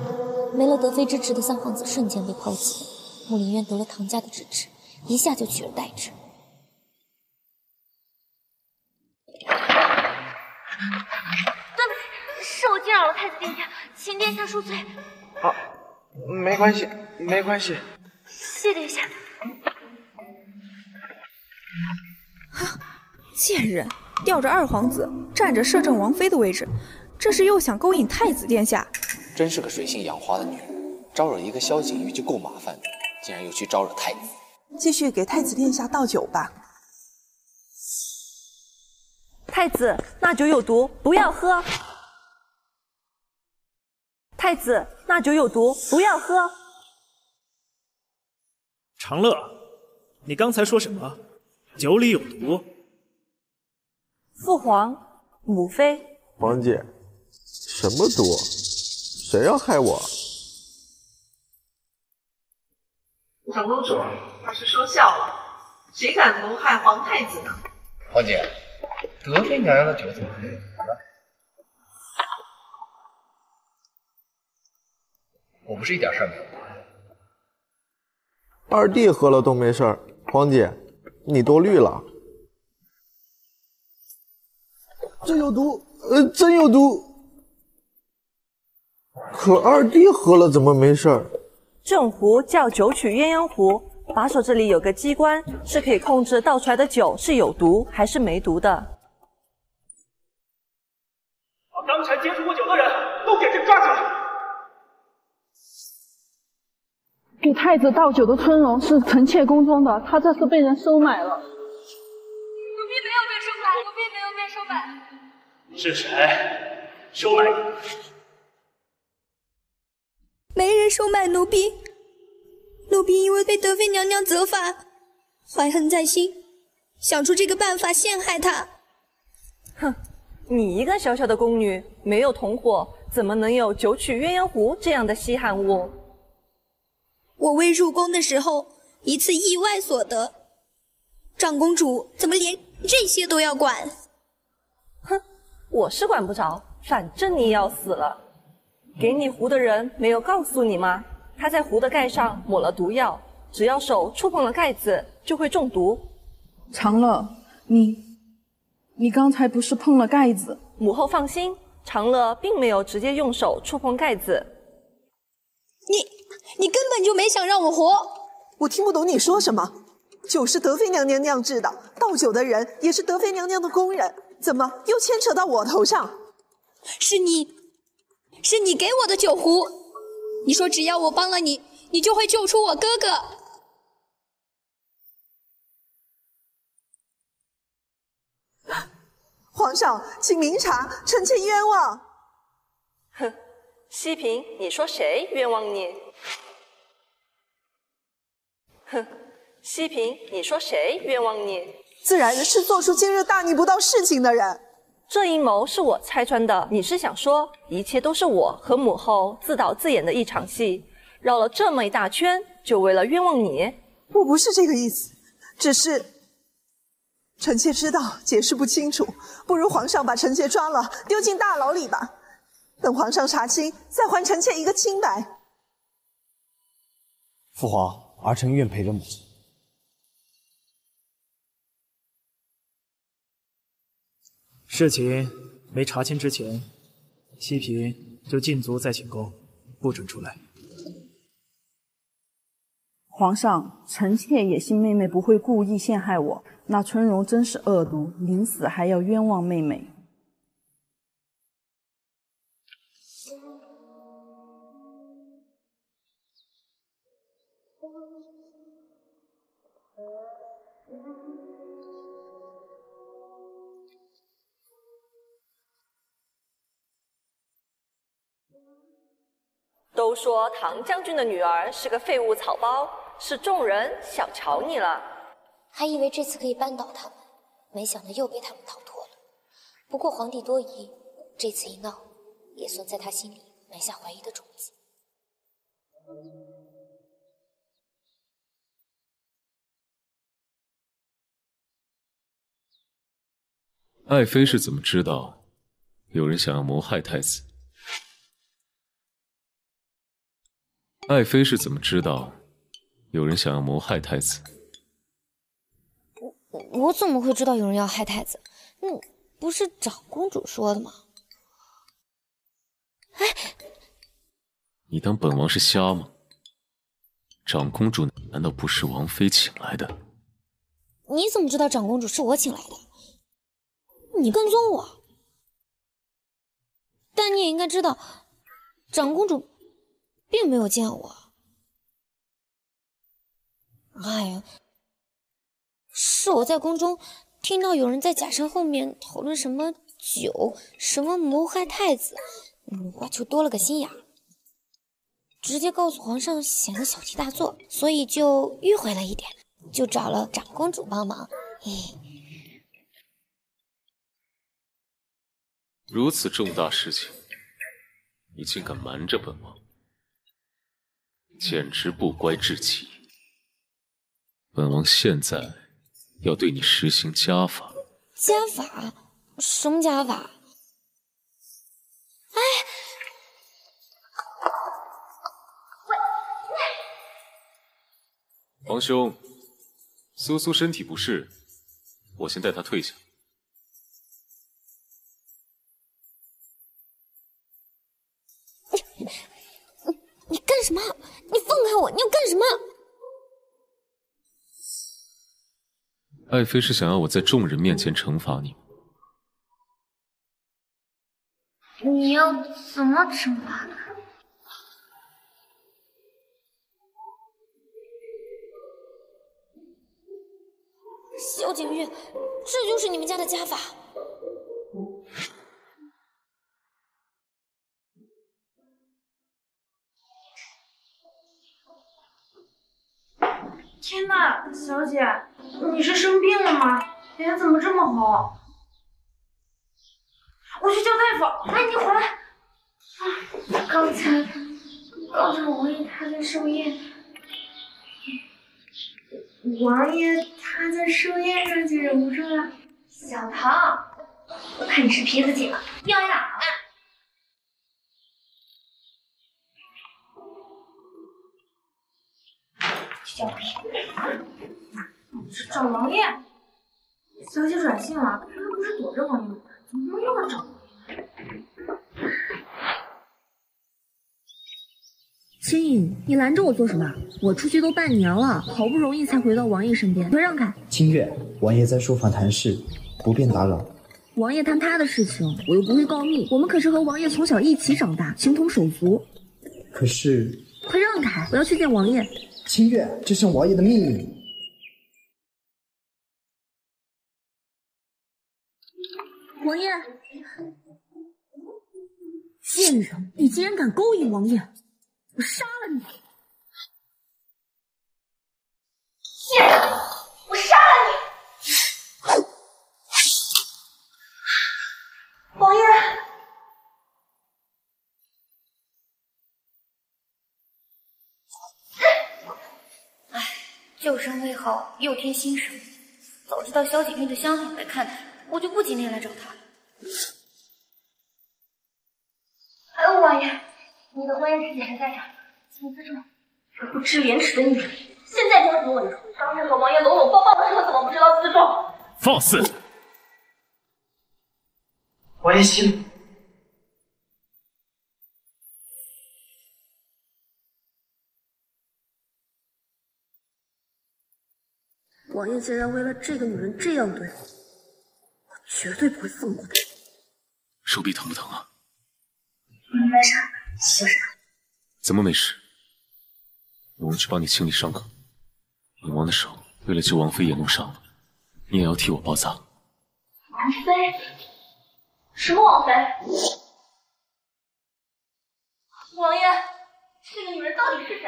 没了德妃支持的三皇子瞬间被抛弃。穆林渊得了唐家的支持，一下就取而代之。 是我惊扰了太子殿下，请殿下恕罪。啊，没关系，没关系。谢殿下。啊，贱人，吊着二皇子，占着摄政王妃的位置，这是又想勾引太子殿下。真是个水性杨花的女人，招惹一个萧景玉就够麻烦的，竟然又去招惹太子。继续给太子殿下倒酒吧。太子，那酒有毒，不要喝。 太子，那酒有毒，不要喝。长乐，你刚才说什么？酒里有毒？父皇，母妃，皇姐，什么毒？谁要害我？长公主，她是说笑了，谁敢谋害皇太子呢？皇姐，德妃娘娘的酒怎么可以有毒呢？ 我不是一点事儿没有。二弟喝了都没事儿，皇姐，你多虑了。真有毒，真有毒。可二弟喝了怎么没事儿？这种壶叫九曲鸳鸯壶，把手这里有个机关，是可以控制倒出来的酒是有毒还是没毒的。把刚才接触过酒的人都给朕抓起来！ 给太子倒酒的春荣是臣妾宫中的，他这次被人收买了。奴婢没有被收买，奴婢没有被收买。是谁收买你？没人收买奴婢，奴婢因为被德妃娘娘责罚，怀恨在心，想出这个办法陷害她。哼，你一个小小的宫女，没有同伙，怎么能有九曲鸳鸯壶这样的稀罕物？ 我未入宫的时候，一次意外所得。长公主怎么连这些都要管？哼，我是管不着，反正你也要死了。给你壶的人没有告诉你吗？他在壶的盖上抹了毒药，只要手触碰了盖子，就会中毒。长乐，你刚才不是碰了盖子？母后放心，长乐并没有直接用手触碰盖子。你。 你根本就没想让我活！我听不懂你说什么。酒是德妃娘娘酿制的，倒酒的人也是德妃娘娘的宫人，怎么又牵扯到我头上？是你给我的酒壶。你说只要我帮了你，你就会救出我哥哥。皇上，请明察，臣妾冤枉。哼，熹嫔，你说谁冤枉你？ 哼，熹嫔，你说谁冤枉你？自然是做出今日大逆不道事情的人。这阴谋是我拆穿的。你是想说，一切都是我和母后自导自演的一场戏，绕了这么一大圈，就为了冤枉你？我不是这个意思，只是臣妾知道解释不清楚，不如皇上把臣妾抓了，丢进大牢里吧。等皇上查清，再还臣妾一个清白。父皇。 儿臣愿陪着母亲。事情没查清之前，熹嫔就禁足在寝宫，不准出来。皇上，臣妾也信妹妹不会故意陷害我。那春荣真是恶毒，临死还要冤枉妹妹。都说唐将军的女儿是个废物草包，是众人想瞧你了。还以为这次可以扳倒他们，没想到又被他们逃脱了。不过皇帝多疑，这次一闹，也算在他心里埋下怀疑的种子。爱妃是怎么知道有人想要谋害太子？ 爱妃是怎么知道有人想要谋害太子？我怎么会知道有人要害太子？那不是长公主说的吗？哎，你当本王是瞎吗？长公主难道不是王妃请来的？你怎么知道长公主是我请来的？你跟踪我，但你也应该知道，长公主 并没有见我。哎呀，是我在宫中听到有人在假山后面讨论什么酒，什么谋害太子，我就多了个心眼，直接告诉皇上，显得小题大做，所以就迂回了一点，就找了长公主帮忙。嘿，如此重大事情，你竟敢瞒着本王！ 简直不乖至极！本王现在要对你实行家法。家法？什么家法？哎！皇兄，苏苏身体不适，我先带她退下。 你干什么？你放开我！你要干什么？爱妃是想要我在众人面前惩罚你。你要怎么惩罚他？萧景玉，这就是你们家的家法。 天呐，小姐，你是生病了吗？脸怎么这么红？我去叫大夫。哎，你回来。啊，刚才王爷他在寿宴，上就忍不住了。小唐，我看你是皮子紧了，要你哪了？ 小鬼，找王爷？小姐转性了，平时不是躲着王爷吗？怎么又来找王爷？秦影，你拦着我做什么？我出去都半年了，好不容易才回到王爷身边，快让开！清月，王爷在书房谈事，不便打扰。王爷谈他的事情，我又不会告密。我们可是和王爷从小一起长大，情同手足。可是，快让开！我要去见王爷。 清月，这是王爷的命令。王爷，贱人，你竟然敢勾引王爷，我杀了你！贱人，我杀了你！王爷。 旧伤未好，又添新伤。早知道萧景玉的相好来看他，我就不今天来找他了。哎呦，王爷，你的婚宴请柬还在这儿，请自重。这不知廉耻的女人，现在装什么文弱？当日和王爷搂搂抱抱的时候，怎么不知道自重？放肆！王爷息怒。 王爷竟然为了这个女人这样对我，我绝对不会放过他。手臂疼不疼啊？没事，小事。怎么没事？有人去帮你清理伤口。本王的手为了救王妃也弄伤了，你也要替我包扎。王妃？什么王妃？王爷，这个女人到底是谁？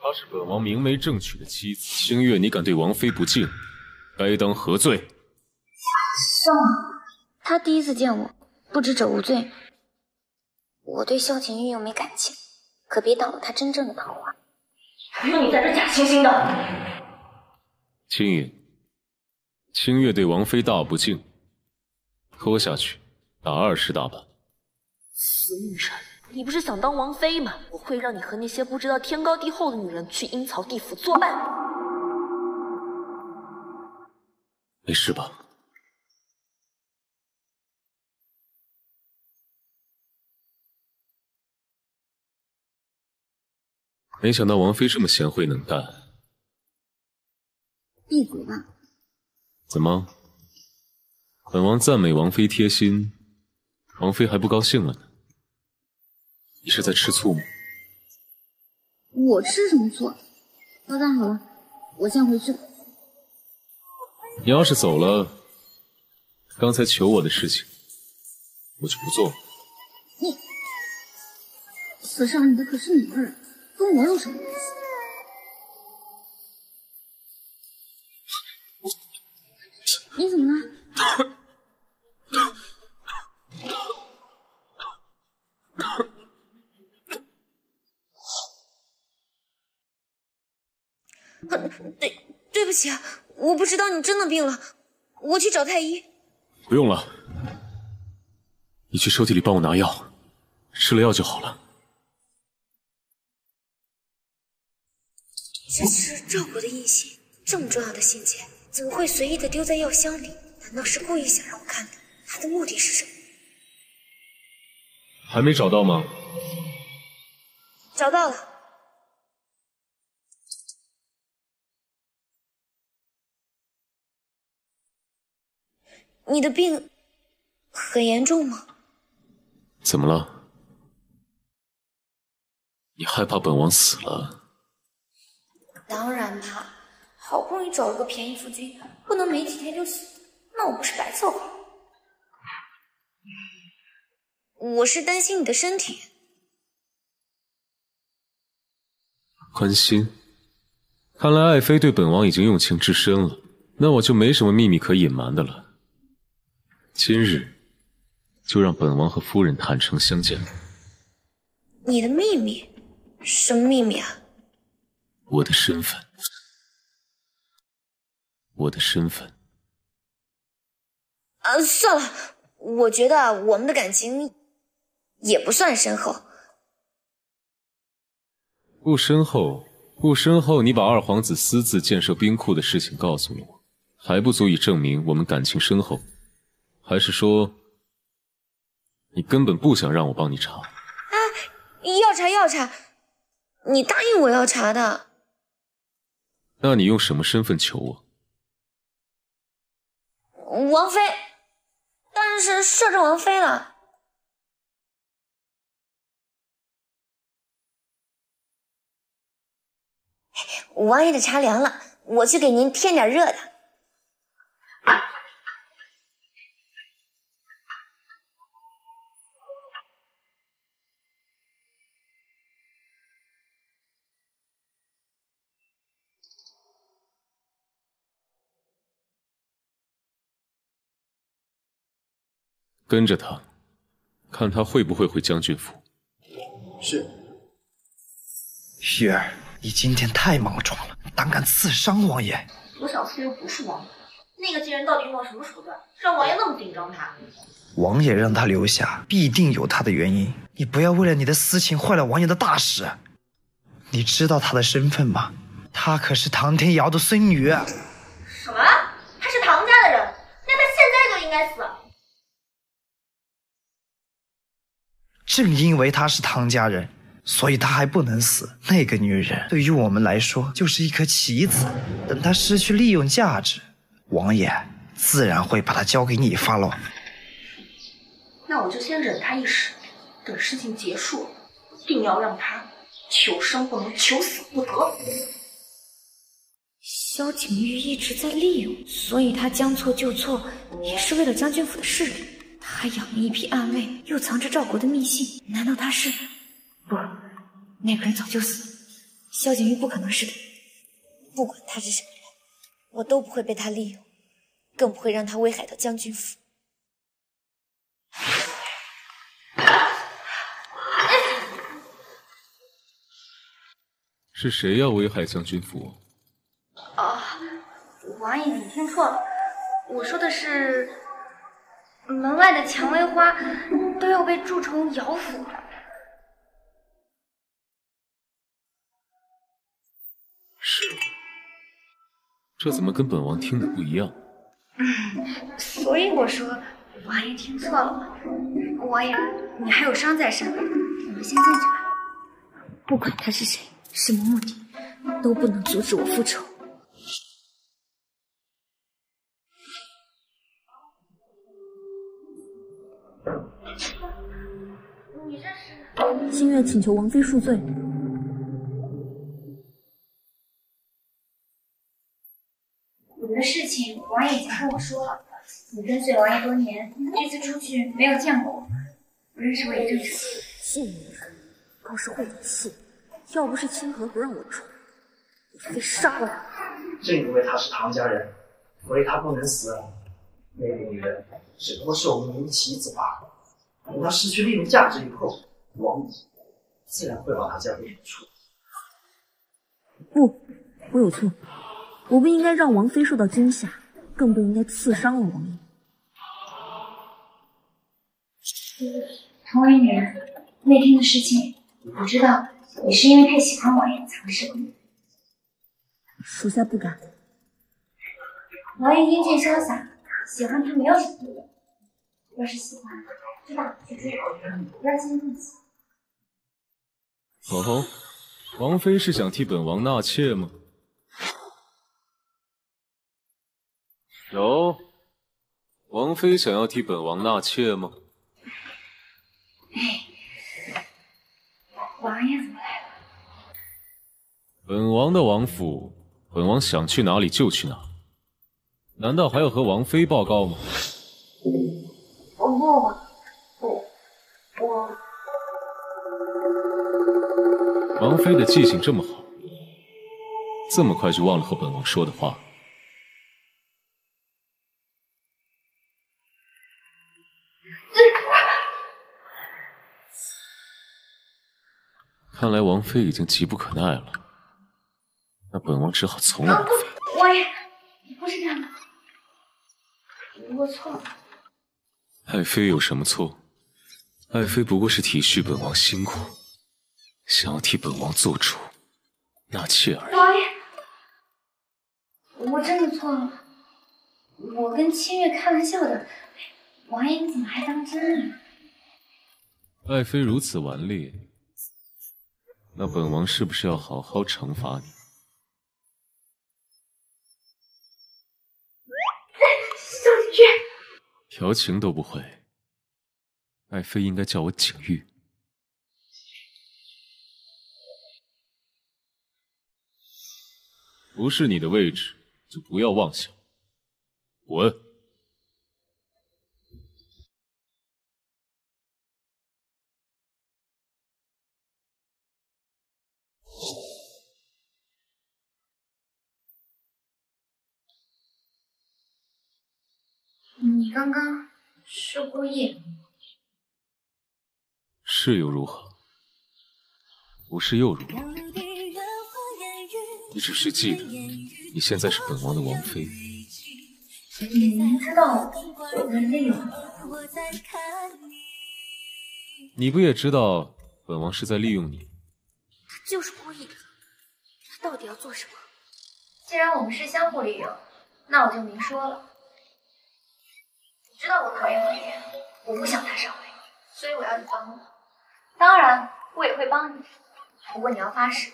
她是本王明媒正娶的妻子星月，你敢对王妃不敬，该当何罪？上，他第一次见我，不知者无罪。我对萧景玉又没感情，可别挡了他真正的桃花。还有你在这假惺惺的！青影，清月对王妃大不敬，拖下去打20大板。死女人！ 你不是想当王妃吗？我会让你和那些不知道天高地厚的女人去阴曹地府作伴。没事吧？没想到王妃这么贤惠能干。闭嘴吧！怎么？本王赞美王妃贴心，王妃还不高兴了呢？ 你是在吃醋吗？我吃什么醋？那当然了，我先回去。你要是走了，刚才求我的事情，我就不做了。你，所上你的可是你的人，跟我有什么关系？你怎么了？对不起，我不知道你真的病了，我去找太医。不用了，你去抽屉里帮我拿药，吃了药就好了。这是赵国的印信，这么重要的信件怎么会随意的丢在药箱里？难道是故意想让我看的？他的目的是什么？还没找到吗？找到了。 你的病很严重吗？怎么了？你害怕本王死了？当然怕，好不容易找了个便宜夫君，不能没几天就死，那我不是白凑合？我是担心你的身体。关心？看来爱妃对本王已经用情至深了，那我就没什么秘密可隐瞒的了。 今日就让本王和夫人坦诚相见。你的秘密？什么秘密啊？我的身份。我的身份。算了，我觉得我们的感情也不算深厚。不深厚，不深厚！你把二皇子私自建设冰库的事情告诉了我，还不足以证明我们感情深厚。 还是说，你根本不想让我帮你查？啊，要查要查，你答应我要查的。那你用什么身份求我？王妃，当然是摄政王妃了。王爷的茶凉了，我去给您添点热的。 跟着他，看他会不会回将军府。是。雪儿，你今天太莽撞了，胆敢刺伤王爷！我小叔又不是王爷，那个贱人到底用了什么手段，让王爷那么紧张他？王爷让他留下，必定有他的原因。你不要为了你的私情坏了王爷的大事。你知道他的身份吗？他可是唐天瑶的孙女。什么？他是唐家的人，那他现在就应该死。 正因为他是唐家人，所以他还不能死。那个女人对于我们来说就是一颗棋子，等她失去利用价值，王爷自然会把她交给你发落。那我就先忍她一时，等事情结束，一定要让她求生不能，求死不得。萧景玉一直在利用，所以他将错就错，也是为了将军府的势力。 他还养了一批暗卫，又藏着赵国的密信，难道他是？不，那个人早就死了，萧景玉不可能是他。不管他是什么人，我都不会被他利用，更不会让他危害到将军府。 是谁要危害将军府？啊，王爷，你听错了，我说的是门外的蔷薇花都要被蛀虫咬死了。是，这怎么跟本王听的不一样？嗯，所以我说王爷听错了。王爷，你还有伤在身，我们先进去吧。不管他是谁。 什么目的都不能阻止我复仇。你这是？星月请求王妃恕罪。有的事情王爷已经跟我说了。你跟随王爷多年，这次出去没有见过我，不认识我也正常。信你一个，倒是会点戏。 要不是清河不让我出，我非杀了他。正因为他是唐家人，所以他不能死。那个女人只不过是我们林棋子罢了。等她失去利用价值以后，王爷自然会把她嫁给远处。不，我有错，我不应该让王妃受到惊吓，更不应该刺伤了王爷。唐为女人，那天的事情我知道。 你是因为太喜欢王爷才会失控。属下不敢。王爷英俊潇洒，喜欢他没有什么不对。要是喜欢，就大胆去追，不要心动起。哦，王妃是想替本王纳妾吗？有，王妃想要替本王纳妾吗？哎。 王爷怎么来了？本王的王府，本王想去哪里就去哪，难道还要和王妃报告吗？我不。王妃的记性这么好，这么快就忘了和本王说的话。看来王妃已经急不可耐了，那本王只好从了王妃。王爷，你不是他们，我错了。爱妃有什么错？爱妃不过是体恤本王辛苦，想要替本王做主，纳妾而已。王爷，我真的错了，我跟清月开玩笑的。王爷，你怎么还当真呢？爱妃如此顽劣。 那本王是不是要好好惩罚你？萧景玉，调情都不会，爱妃应该叫我景玉。不是你的位置，就不要妄想。滚！ 你刚刚是故意？是又如何？不是又如何？你只是记得你现在是本王的王妃。你明知道我能利用你。你不也知道本王是在利用你？他就是故意的。他到底要做什么？既然我们是相互利用，那我就明说了。 知道我讨厌王爷，我不想他上位，所以我要你帮我。当然，我也会帮你，不过你要发誓，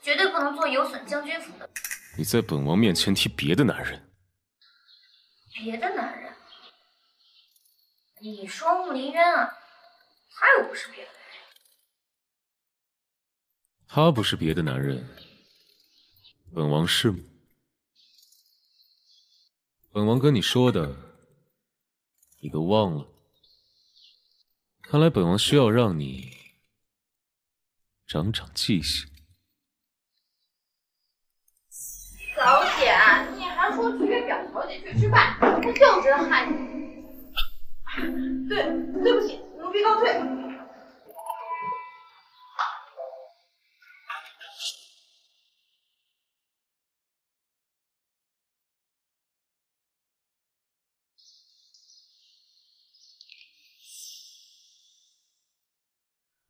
绝对不能做有损将军府的。你在本王面前提别的男人？别的男人？你说穆林渊啊，他又不是别的男人。他不是别的男人，本王是吗？本王跟你说的。 你都忘了，看来本王需要让你长长记性。小姐，你还说去给表小姐去吃饭，我就是害你。对不起，奴婢告退。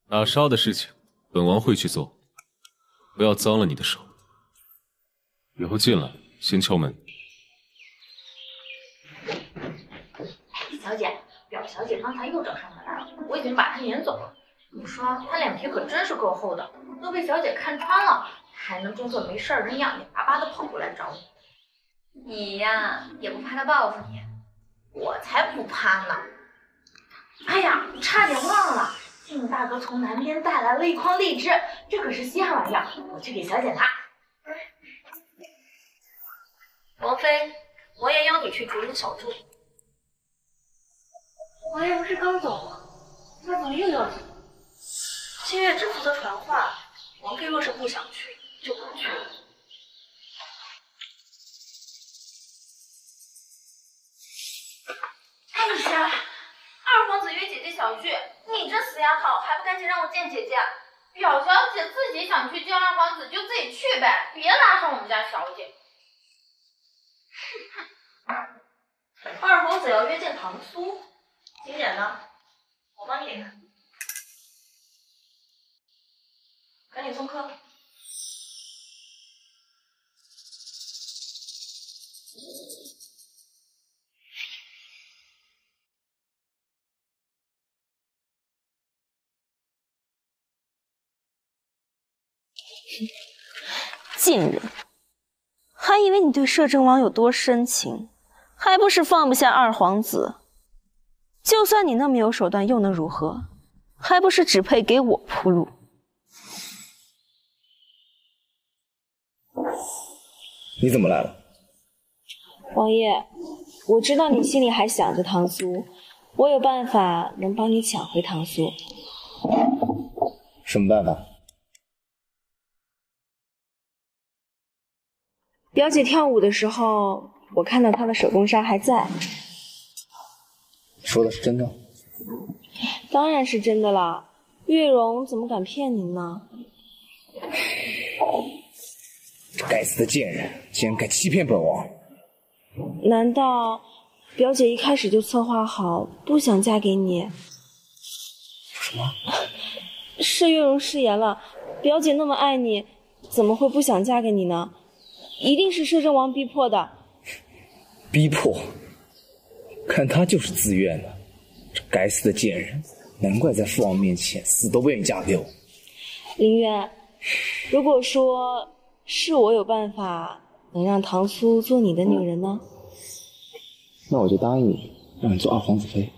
打杀的事情，本王会去做，不要脏了你的手。以后进来先敲门。小姐，表小姐刚才又找上门来了，我已经把她撵走了。你说她脸皮可真是够厚的，都被小姐看穿了，还能装作没事人样，眼巴巴的跑过来找你。你呀，也不怕她报复你？我才不怕呢！哎呀，差点忘了。 靖大哥从南边带来了一筐荔枝，这可是稀罕玩意儿，我去给小姐拿。王妃，我也邀你去竹林小住。王爷不是刚走吗？他怎么又邀请？清月只负责传话，王妃若是不想去，就不去。哎呀，二皇子约姐姐小聚。 你这死丫头，还不赶紧让我见姐姐！表小姐自己想去见二皇子，就自己去呗，别拉上我们家小姐。二皇子要约见唐苏，几点呢？我帮你点开，赶紧送客。近人，还以为你对摄政王有多深情，还不是放不下二皇子？就算你那么有手段，又能如何？还不是只配给我铺路？你怎么来了？王爷，我知道你心里还想着唐苏，我有办法能帮你抢回唐苏。什么办法？ 表姐跳舞的时候，我看到她的手工纱还在。说的是真的？当然是真的啦，月容怎么敢骗您呢？这该死的贱人，竟然敢欺骗本王！难道表姐一开始就策划好不想嫁给你？什么？是月容失言了。表姐那么爱你，怎么会不想嫁给你呢？ 一定是摄政王逼迫的，逼迫，看他就是自愿的。这该死的贱人，难怪在父王面前死都不愿意嫁给我。林渊，如果说是我有办法能让唐苏做你的女人呢，那我就答应你，让你做二皇子妃。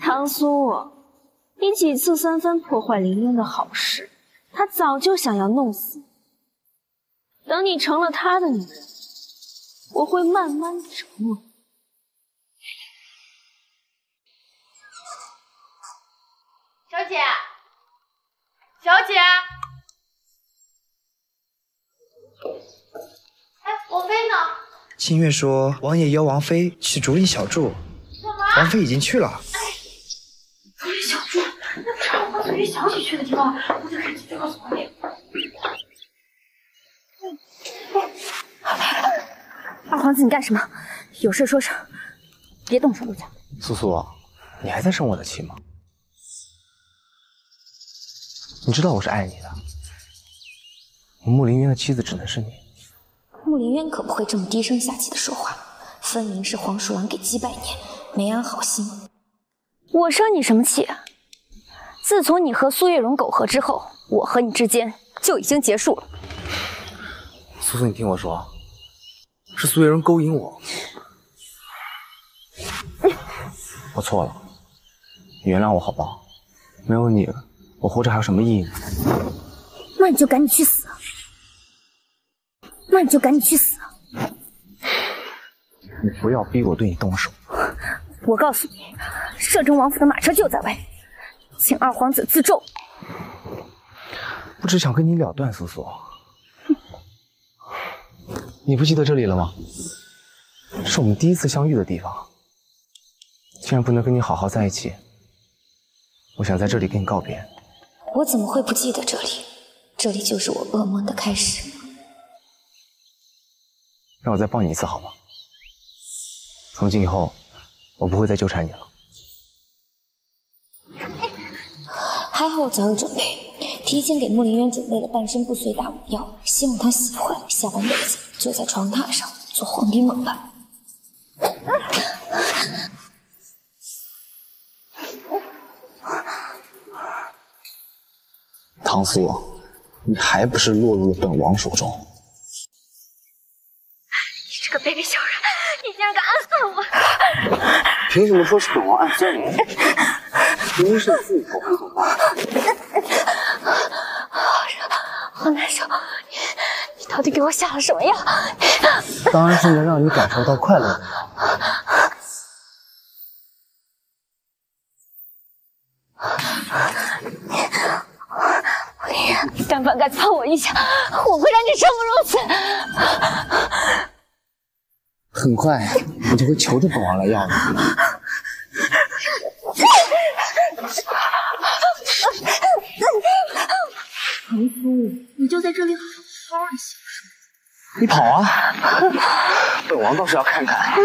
唐苏，你几次三番破坏林渊的好事。 他早就想要弄死你，等你成了他的女人，我会慢慢折磨你。小姐，小姐，哎，王妃呢？清月说，王爷邀王妃去竹林小住，干嘛？王妃已经去了。哎，竹林小住，那不是二皇子与小姐去的地方，我得赶紧。 告诉你，二皇子，你干什么？有事说声，别动手动脚。苏苏，你还在生我的气吗？你知道我是爱你的，我穆林渊的妻子只能是你。穆林渊可不会这么低声下气的说话，分明是黄鼠狼给鸡拜年，没安好心。我生你什么气啊？自从你和苏月容苟合之后。 我和你之间就已经结束了。苏苏，你听我说，是苏月容勾引我，我错了，你原谅我好不好？没有你，我活着还有什么意义呢？那你就赶紧去死！那你就赶紧去死！你不要逼我对你动手！我告诉你，摄政王府的马车就在外面。请二皇子自重。我只想跟你了断，苏苏。你不记得这里了吗？是我们第一次相遇的地方。既然不能跟你好好在一起，我想在这里跟你告别。我怎么会不记得这里？这里就是我噩梦的开始。让我再抱你一次好吗？从今以后，我不会再纠缠你了。 还好我早有准备，提前给穆林渊准备了半身不遂大补药，希望他喜欢。下半辈子坐在床榻上做皇帝梦吧。唐苏，你还不是落入了本王手中？你这个卑鄙小人，你竟然敢暗算我！凭什么说是本王暗算你？ 明明是自己投靠我，好难受！你到底给我下了什么药？当然是能让你感受到快乐的药。穆林渊，你但凡敢碰我一下，我会让你生不如死！很快，你就会求着本王来要你。 唐苏，你就在这里好好的享受。你跑啊！本王倒是要看看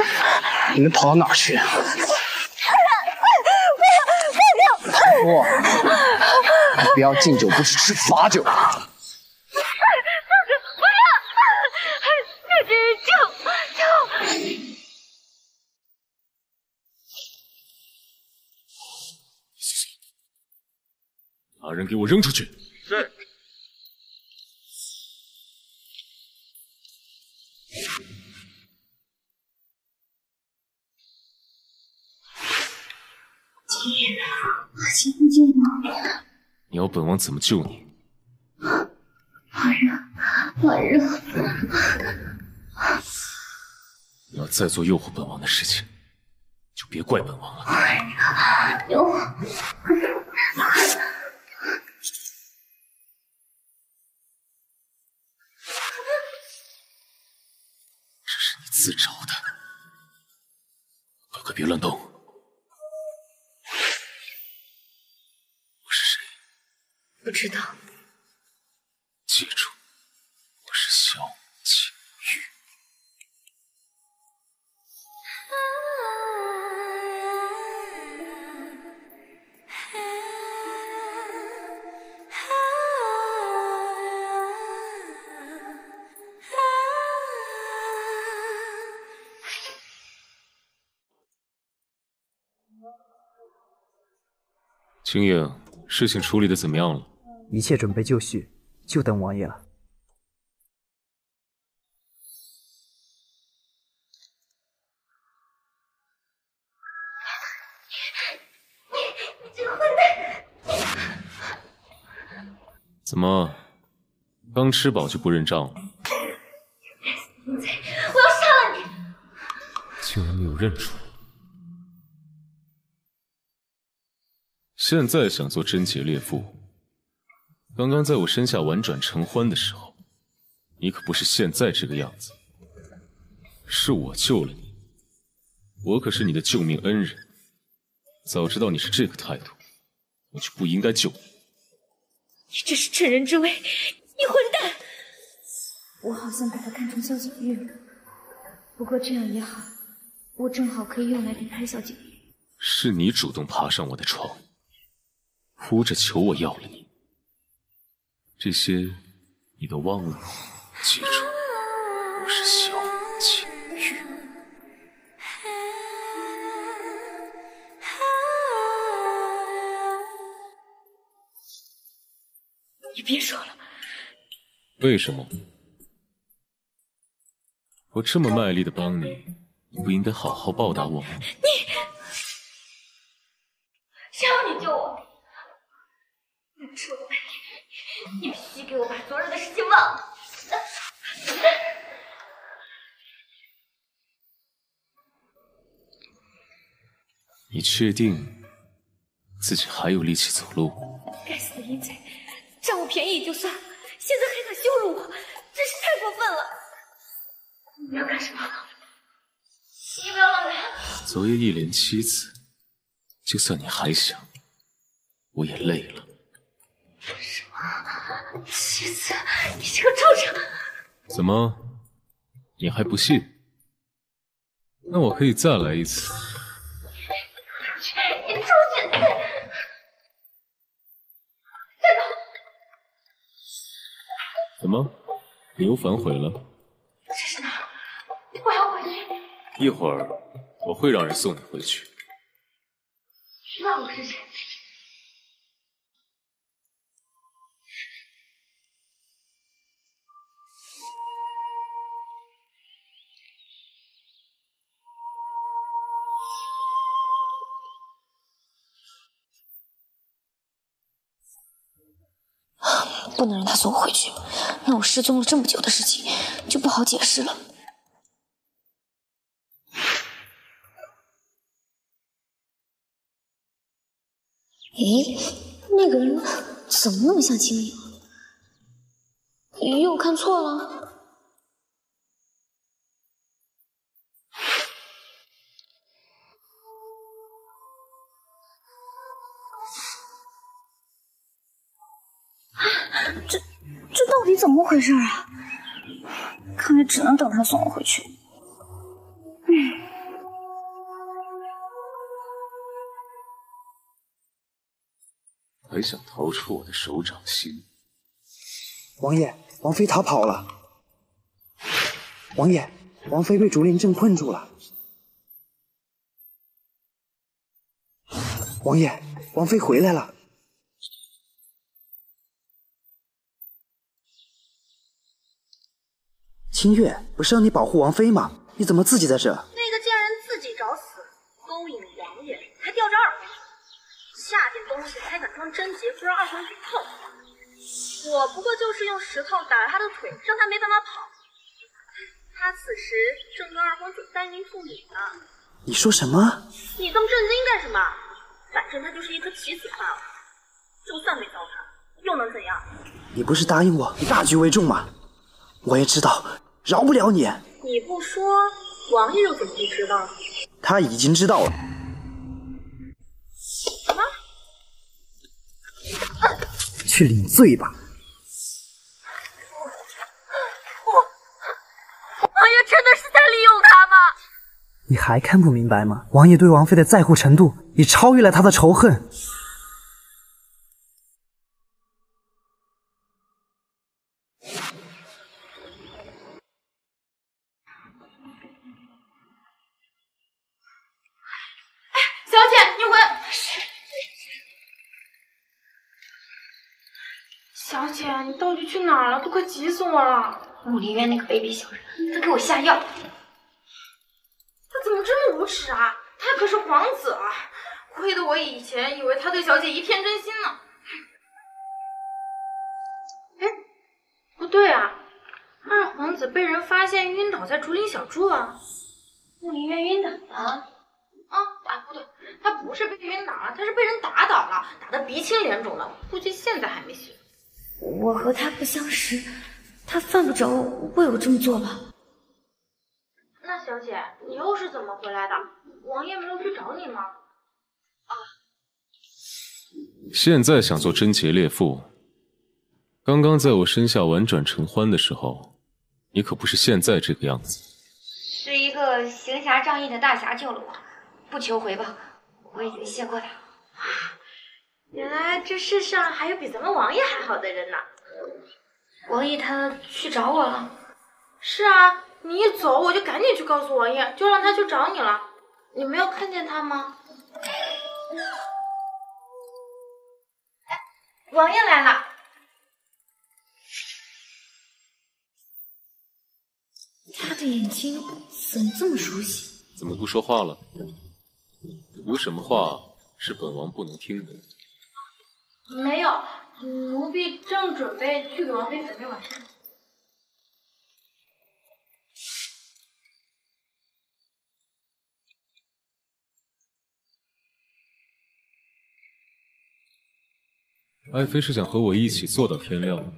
你能跑到哪儿去。不要！唐苏，你不要敬酒不吃吃罚酒。不要！这是酒。把人给我扔出去。是。 能救我？你要本王怎么救你？我热死了！你要再做诱惑本王的事情，就别怪本王了。救我！这是你自找的，乖乖别乱动。 不知道。记住，我是萧景玉。青影，事情处理的怎么样了？ 一切准备就绪，就等王爷了。你这个混蛋！怎么，刚吃饱就不认账了？我要杀了你！竟然没有认出来！现在想做贞洁烈妇？ 刚刚在我身下婉转承欢的时候，你可不是现在这个样子。是我救了你，我可是你的救命恩人。早知道你是这个态度，我就不应该救你。你这是趁人之危，你混蛋！我好像把他看成萧景玉了，不过这样也好，我正好可以用来离开萧景玉。是你主动爬上我的床，哭着求我要了你。 这些你都忘了，记住，我是萧景玉。你别说了，为什么？我这么卖力的帮你，你不应该好好报答我吗？你，谁要你救我？你吃我的饭！ 你必须给我把昨日的事情忘了！你确定自己还有力气走路。该死的淫贼，占我便宜也就算了，现在还敢羞辱我，真是太过分了！你要干什么？你不要乱来！昨夜一连7次，就算你还想，我也累了。什么？7次？你这个畜生！怎么，你还不信？那我可以再来1次。 怎么，你又反悔了？这是哪儿？我要回去。一会儿我会让人送你回去。知道我是谁？不能让他送我回去，那我失踪了这么久的事情就不好解释了。诶，那个人怎么那么像青柠？又看错了？这到底怎么回事啊？看来只能等他送我回去。还想逃出我的手掌心？王爷，王妃逃跑了。王爷，王妃被竹林镇困住了。王爷，王妃回来了。 清月，不是让你保护王妃吗？你怎么自己在这？那个贱人自己找死，勾引王爷，还吊着二皇子，下贱东西还敢装贞洁，不让二皇子碰。我不过就是用石头打了他的腿，让他没办法跑。他此时正跟二皇子单云赴女呢。你说什么？你这么震惊干什么？反正他就是一颗棋子罢了，就算没糟蹋，又能怎样？你不是答应我以大局为重吗？我也知道。 饶不了你！你不说，王爷又怎么会知道？他已经知道了。什么？去领罪吧！王爷真的是在利用他吗？你还看不明白吗？王爷对王妃的在乎程度已超越了他的仇恨。 急死我了！武林院那个卑鄙小人，他给我下药，他怎么这么无耻啊？他可是皇子啊！亏得我以前以为他对小姐一片真心呢。哎，不对啊，二皇子被人发现晕倒在竹林小筑啊，武林院晕倒了。啊，不对，他不是被晕倒了，他是被人打倒了，打得鼻青脸肿了，估计现在还没醒。 我和他不相识，他犯不着为我这么做吧？那小姐，你又是怎么回来的？王爷没有去找你吗？啊！现在想做贞洁烈妇，刚刚在我身下婉转承欢的时候，你可不是现在这个样子。是一个行侠仗义的大侠救了我，不求回报，我已经谢过他。 原来这世上还有比咱们王爷还好的人呢。王爷他去找我了。是啊，你一走我就赶紧去告诉王爷，就让他去找你了。你没有看见他吗？哎，王爷来了。他的眼睛怎么这么熟悉？怎么不说话了？有什么话是本王不能听的？ 没有，奴婢正准备去给王妃准备晚膳。爱妃是想和我一起坐到天亮吗？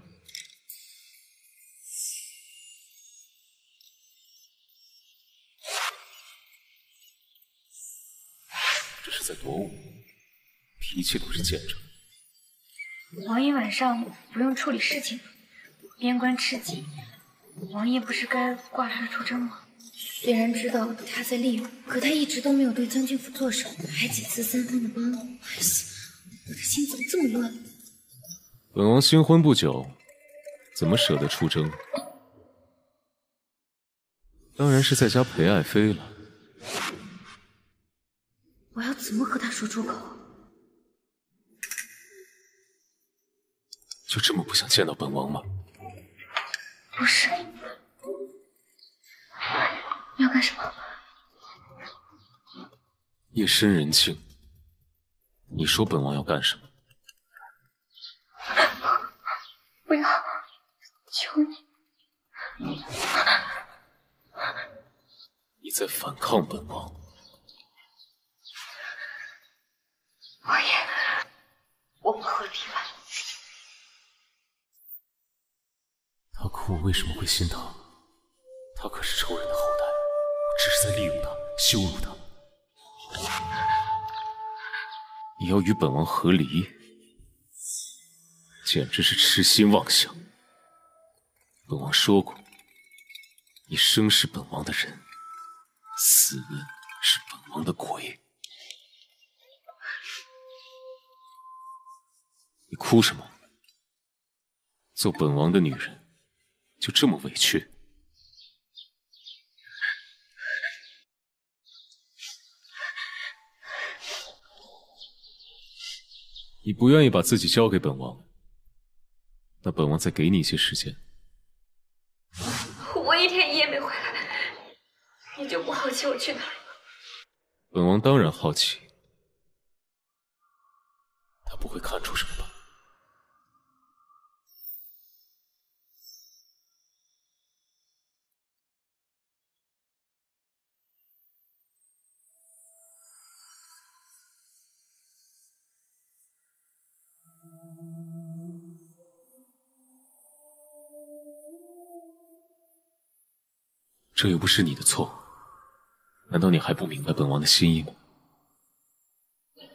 一切都是见证。王爷晚上不用处理事情了，边关吃紧，王爷不是该挂帅出征吗？虽然知道他在利用，可他一直都没有对将军府做什么，还几次三番的帮我。哎呀，我的心怎么这么乱？本王新婚不久，怎么舍得出征？当然是在家陪爱妃了。我要怎么和他说出口？ 就这么不想见到本王吗？不是，你要干什么？夜深人静，你说本王要干什么？不要，求你！你在反抗本王。王爷，我不会离开。 他哭，我为什么会心疼？他可是仇人的后代，我只是在利用他，羞辱他。你要与本王和离，简直是痴心妄想。本王说过，你生是本王的人，死是本王的鬼。你哭什么？做本王的女人。 就这么委屈，你不愿意把自己交给本王，那本王再给你一些时间。我一天一夜没回来，你就不好奇我去哪儿？本王当然好奇，他不会看出什么吧？ 这又不是你的错，难道你还不明白本王的心意吗？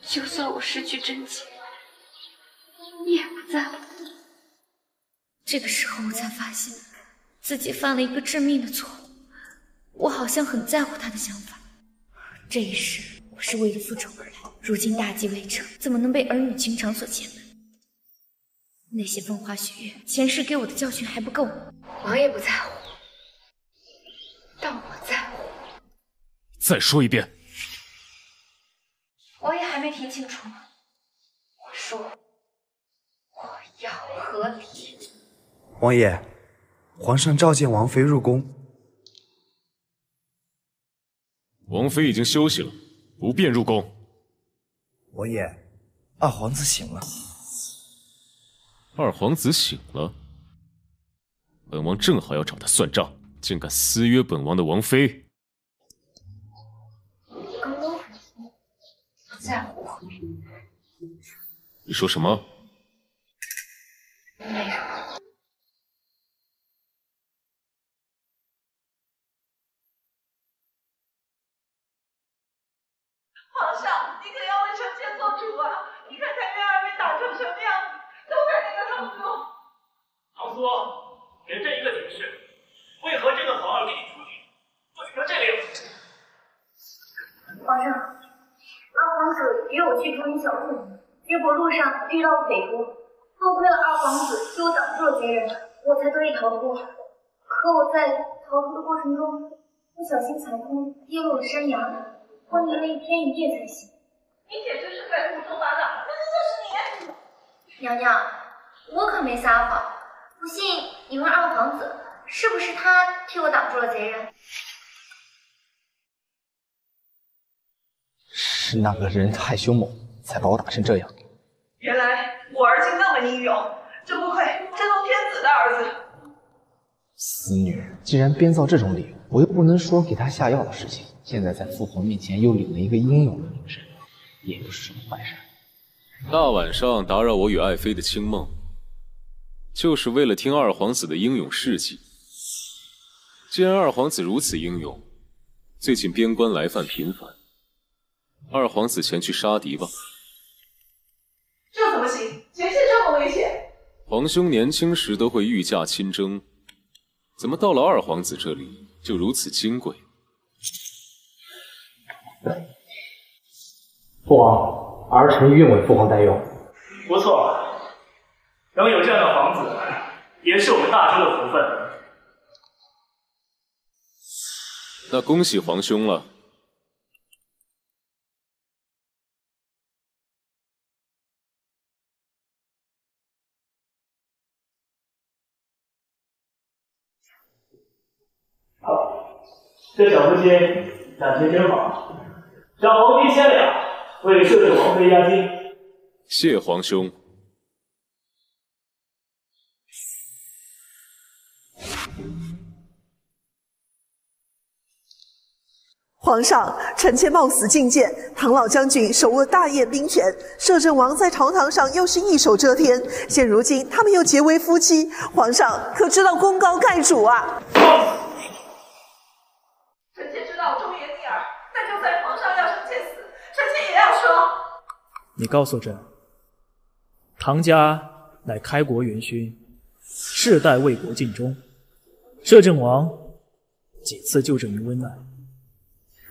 就算我失去贞洁，你也不在了。这个时候我才发现自己犯了一个致命的错误，我好像很在乎他的想法。这一世我是为了复仇而来，如今大计未成，怎么能被儿女情长所牵绊？那些风花雪月，前世给我的教训还不够吗？王爷不在乎。 但我在乎。再说一遍。王爷还没听清楚吗？我说我要和离。王爷，皇上召见王妃入宫。王妃已经休息了，不便入宫。王爷，二皇子醒了。二皇子醒了，本王正好要找他算账。 竟敢私约本王的王妃！刚刚不在乎我。你说什么？没什么。皇上，你可要为臣妾做主啊！你看太原二位打成什么样子，都在那个唐苏。唐苏，给朕一个解释。 为何这个皇儿给你出局，做成这个样子？皇上，二皇子约我去捉一小兔，结果路上遇到匪徒，多亏了二皇子替我挡住了贼人，我才得以逃脱。可我在逃脱的过程中，不小心踩空，跌落了山崖，昏迷了一天一夜才醒。你简直是在胡说八道！明明就是你！娘娘，我可没撒谎，不信你问二皇子。 是不是他替我挡住了贼人？是那个人太凶猛，才把我打成这样。原来我儿竟那么英勇，真不愧真龙天子的儿子。死女既然编造这种理由，我又不能说给他下药的事情。现在在父皇面前又领了一个英勇的名声，也不是什么坏事。大晚上打扰我与爱妃的清梦，就是为了听二皇子的英勇事迹。既然二皇子如此英勇，最近边关来犯频繁，二皇子前去杀敌吧。这怎么行？前线这么危险。皇兄年轻时都会御驾亲征，怎么到了二皇子这里就如此金贵？父皇。 儿臣愿为父皇代用。不错，能有这样的皇子，也是我们大周的福分。那恭喜皇兄了。好，这小夫君感情真好，让皇帝千两。 为摄氏王妃压惊，谢皇兄。皇上，臣妾冒死觐见。唐老将军手握大燕兵权，摄政王在朝堂上又是一手遮天。现如今他们又结为夫妻，皇上可知道功高盖主啊？臣妾知道忠言逆耳，但就算皇上要臣妾死。 臣妾也要说，你告诉朕，唐家乃开国元勋，世代为国尽忠。摄政王几次救朕于危难，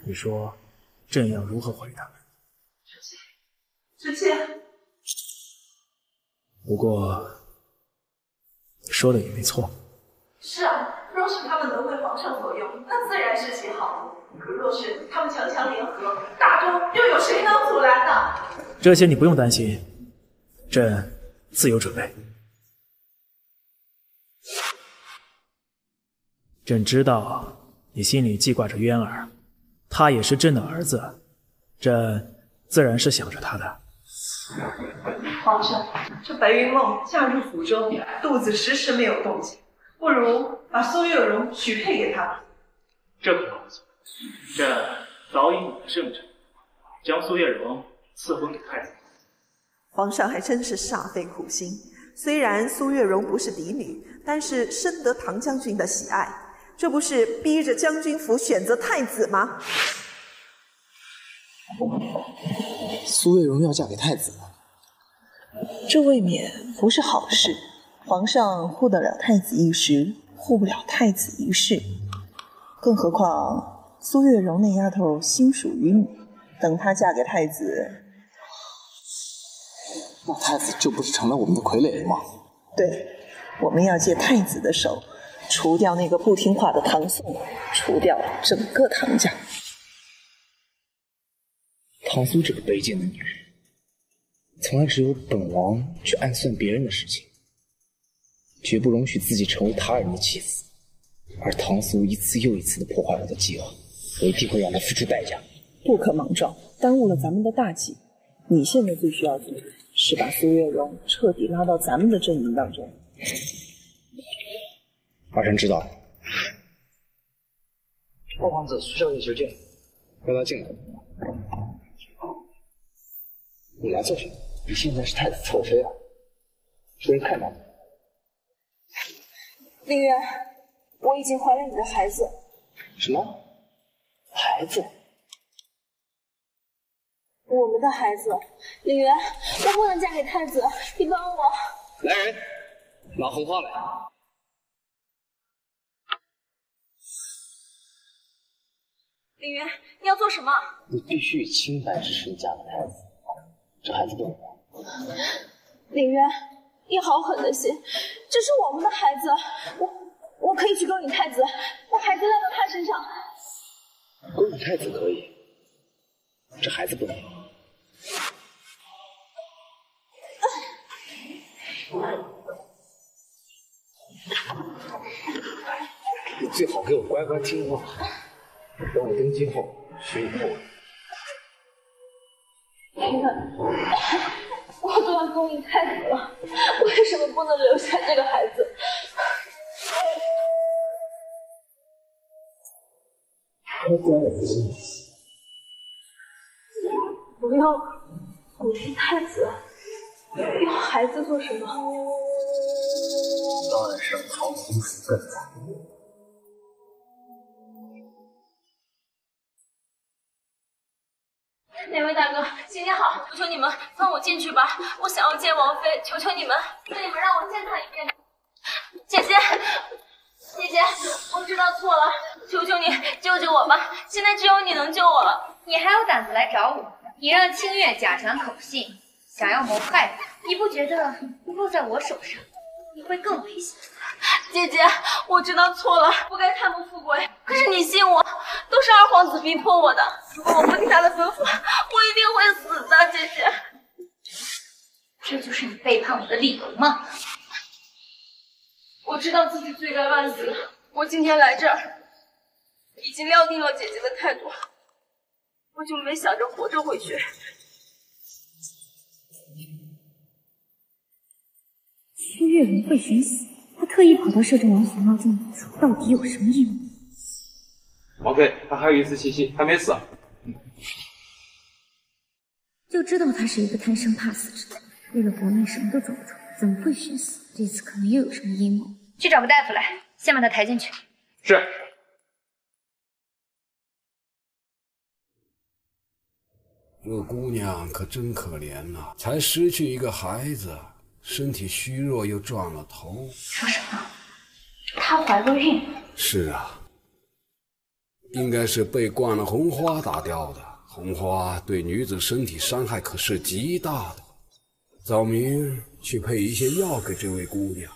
你说朕要如何回答？臣妾。不过你说的也没错。是啊，若是他们能为皇上所用，那自然是极好。 可若是他们强强联合，大周又有谁能阻拦呢？这些你不用担心，朕自有准备。朕知道你心里记挂着渊儿，他也是朕的儿子，朕自然是想着他的。皇上，这白云梦嫁入府中，肚子迟迟没有动静，不如把苏月容许配给他吧。这可不错。 朕早已拟定圣旨，将苏月容赐封给太子。皇上还真是煞费苦心。虽然苏月容不是嫡女，但是深得唐将军的喜爱，这不是逼着将军府选择太子吗？苏月容要嫁给太子，这未免不是好事。皇上护得了太子一时，护不了太子一世，更何况。 苏月容那丫头心属于你，等她嫁给太子，那太子就不是成了我们的傀儡了吗？对，我们要借太子的手，除掉那个不听话的唐宋，除掉整个唐家。唐苏这个卑贱的女人，从来只有本王去暗算别人的事情，绝不容许自己成为他人的妻子。而唐苏一次又一次的破坏我的计划。 我一定会让他付出代价，不可莽撞，耽误了咱们的大计。你现在最需要做的是把苏月容彻底拉到咱们的阵营当中。儿臣知道了。二皇子去上御求见，让他进来。你来做什么？你现在是太子宠妃啊，这人太难了。丽月，我已经怀了你的孩子。什么？ 孩子，我们的孩子，李媛，我不能嫁给太子，你帮我。来人，拿红花来。李媛，你要做什么？你必须以清白之身嫁给太子，这孩子不能要。李媛，你好狠的心，这是我们的孩子，我可以去勾引太子，把孩子赖到他身上。 勾引太子可以，这孩子不能。你最好给我乖乖听话，等我登基后学你后悔。我都要勾引太子了，为什么不能留下这个孩子？ 不要，我是太子，要孩子做什么？当然是让唐公主更惨。哪位大哥，行行好，求求你们放我进去吧，我想要见王妃，求求你们，求你们让我见她一面。姐姐。 姐姐，我知道错了，求求你救救我吧！现在只有你能救我了。你还有胆子来找我？你让清月假传口信，想要谋害我，你不觉得落在我手上，你会更危险？姐姐，我知道错了，不该贪慕富贵。可是你信我，都是二皇子逼迫我的。如果我不听他的吩咐，我一定会死的，姐姐。这就是你背叛我的理由吗？ 我知道自己罪该万死，我今天来这儿，已经料定了姐姐的态度，我就没想着活着回去。苏月文会寻死，她特意跑到摄政王熊猫中，到底有什么意味？王妃，她还有一丝气息，还没死。就知道她是一个贪生怕死之徒，为了国内什么都做不出，怎么会寻死？这次可能又有什么阴谋。 去找个大夫来，先把他抬进去。是。这姑娘可真可怜呐、啊，才失去一个孩子，身体虚弱又撞了头。说什么？她怀过孕？是啊，应该是被灌了红花打掉的。红花对女子身体伤害可是极大的。早明去配一些药给这位姑娘。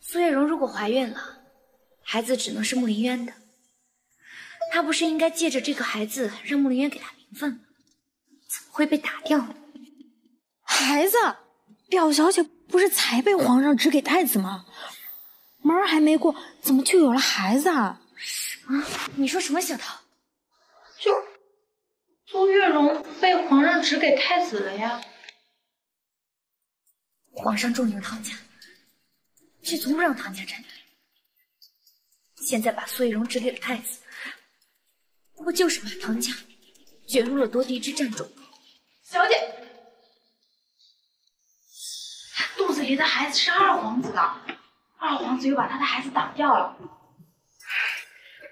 苏月容如果怀孕了，孩子只能是穆林渊的。她不是应该借着这个孩子让穆林渊给她名分吗？怎么会被打掉呢？孩子，表小姐不是才被皇上指给太子吗？门儿还没过，怎么就有了孩子啊？什么？你说什么？小桃，就苏月容被皇上指给太子了呀。皇上重用唐家。 却从不让唐家占便宜，现在把苏月容指给了太子，不就是把唐家卷入了夺嫡之战中？小姐，肚子里的孩子是二皇子的，二皇子又把他的孩子挡掉了，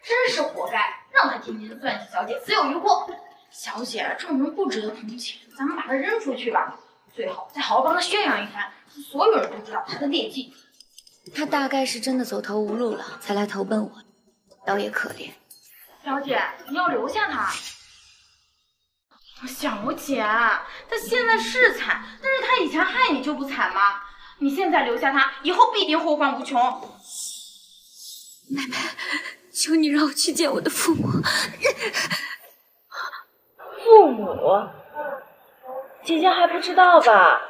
真是活该，让他天天算计小姐，死有余辜。小姐，这种人不值得同情，咱们把他扔出去吧，最好再好好帮他宣扬一番，让所有人都知道他的劣迹。 他大概是真的走投无路了，才来投奔我，倒也可怜。小姐，你要留下他。小姐，他现在是惨，但是他以前害你就不惨吗？你现在留下他，以后必定后患无穷。奶奶，求你让我去见我的父母。父母？姐姐还不知道吧？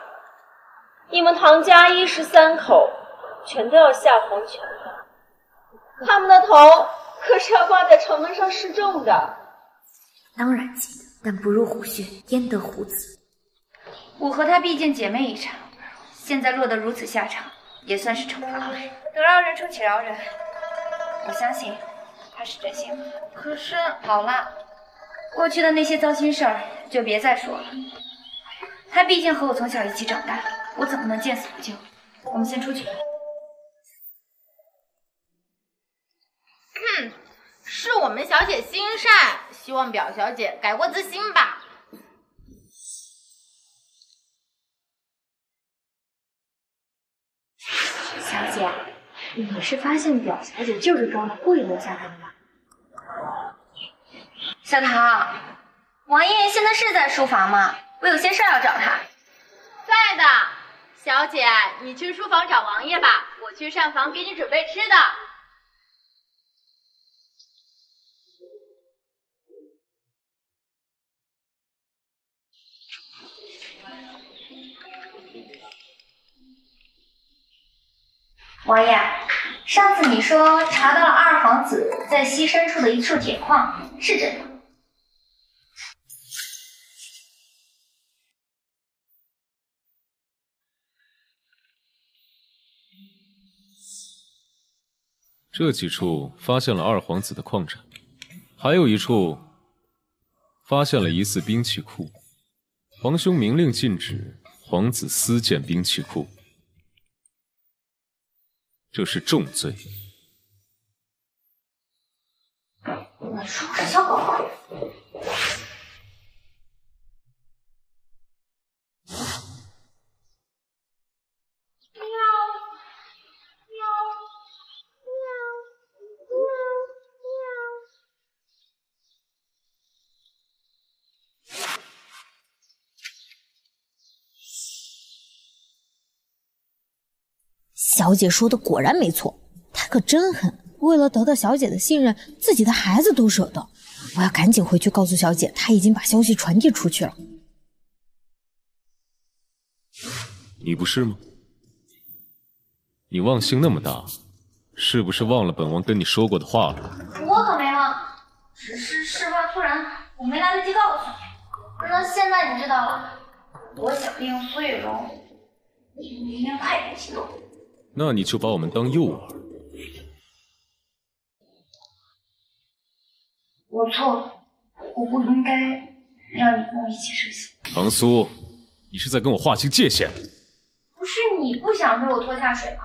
你们唐家一十三口。 全都要下黄泉了，他们的头可是要挂在城门上示众的。当然记得，但不入虎穴，焉得虎子？我和她毕竟姐妹一场，现在落得如此下场，也算是惩罚了。得饶人处且饶人，我相信她是真心的。可是好了，过去的那些糟心事儿就别再说了。她毕竟和我从小一起长大，我怎么能见死不救？我们先出去吧。 是我们小姐心善，希望表小姐改过自新吧。小姐，你是发现表小姐就是装的，故意留下她的吧？小桃，王爷爷现在是在书房吗？我有些事要找他。在的，小姐，你去书房找王爷吧，我去膳房给你准备吃的。 王爷，上次你说查到了二皇子在西深处的一处铁矿，是真的？这几处发现了二皇子的矿产，还有一处发现了疑似兵器库。皇兄明令禁止皇子私建兵器库，这是重罪。你说我是小狗？ 小姐说的果然没错，他可真狠，为了得到小姐的信任，自己的孩子都舍得。我要赶紧回去告诉小姐，他已经把消息传递出去了。你不是吗？你忘性那么大，是不是忘了本王跟你说过的话了？我可没忘，只是事发突然，我没来得及告诉你。那现在你知道了，我想利用苏雨荣，你一定派人行动。 那你就把我们当诱饵。我错了，我不应该让你跟我一起受刑。唐苏，你是在跟我划清界限。不是你不想被我拖下水吗？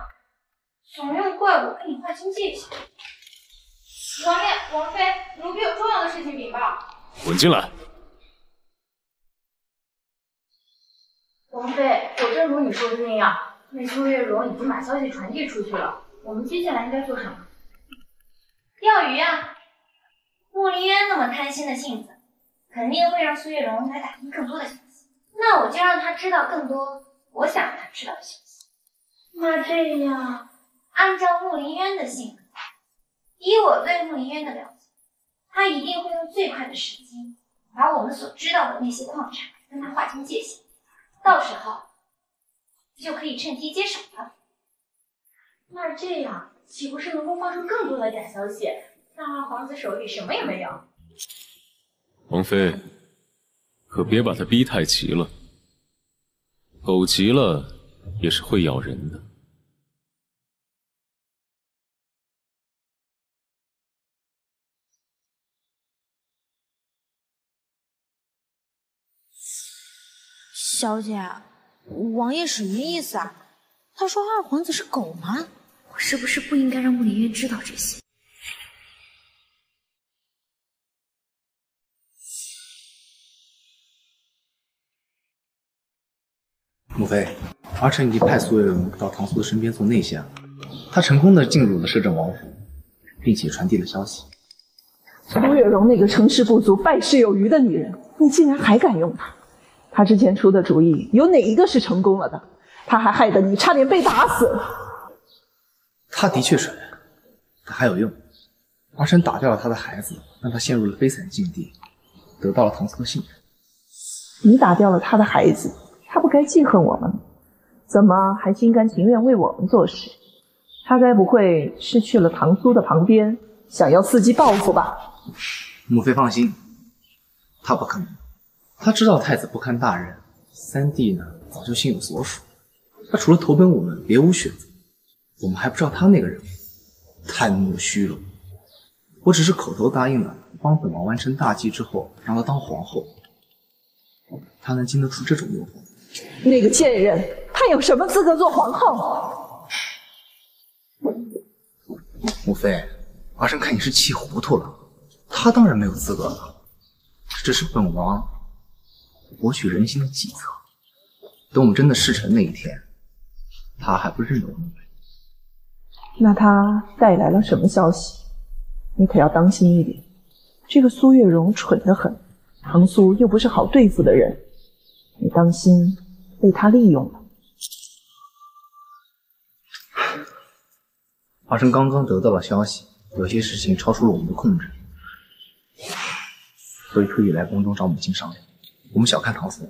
总用怪我跟你划清界限。王爷、王妃，奴婢有重要的事情禀报。滚进来。王妃，果真如你说的那样。 那苏月容已经把消息传递出去了，我们接下来应该做什么？钓鱼啊！穆林渊那么贪心的性子，肯定会让苏月容来打听更多的消息。那我就让他知道更多我想让他知道的消息。那这样，按照穆林渊的性格，以我对穆林渊的了解，他一定会用最快的时机，把我们所知道的那些矿产跟他划清界限。到时候。 就可以趁机接手了。那这样岂不是能够放出更多的假消息，让皇子手里什么也没有？王妃，可别把他逼太急了，狗急了也是会咬人的。小姐。 王爷什么意思啊？他说二皇子是狗吗？我是不是不应该让穆林渊知道这些？母妃，阿成已经派苏月容到唐苏的身边做内线了，他成功的进入了摄政王府，并且传递了消息。苏月容那个成事不足败事有余的女人，你竟然还敢用她！ 他之前出的主意，有哪一个是成功了的？他还害得你差点被打死了。他的确蠢，但还有用。阿琛打掉了他的孩子，让他陷入了悲惨境地，得到了唐僧的信任。你打掉了他的孩子，他不该记恨我们，怎么还心甘情愿为我们做事？他该不会是去了唐苏的旁边，想要伺机报复吧？母妃放心，他不可能。 他知道太子不堪大任，三弟呢早就心有所属，他除了投奔我们别无选择。我们还不知道他那个人贪慕虚荣，我只是口头答应了帮本王完成大计之后，让他当皇后。他能经得住这种诱惑？那个贱人，他有什么资格做皇后？母妃，阿生看你是气糊涂了。他当然没有资格了，只是本王。 博取人心的计策，等我们真的事成那一天，他还不认得我们。那他带来了什么消息？你可要当心一点。这个苏月容蠢得很，唐苏又不是好对付的人，你当心被他利用了。阿生刚刚得到了消息，有些事情超出了我们的控制，所以特意来宫中找母亲商量。 我们小看唐僧，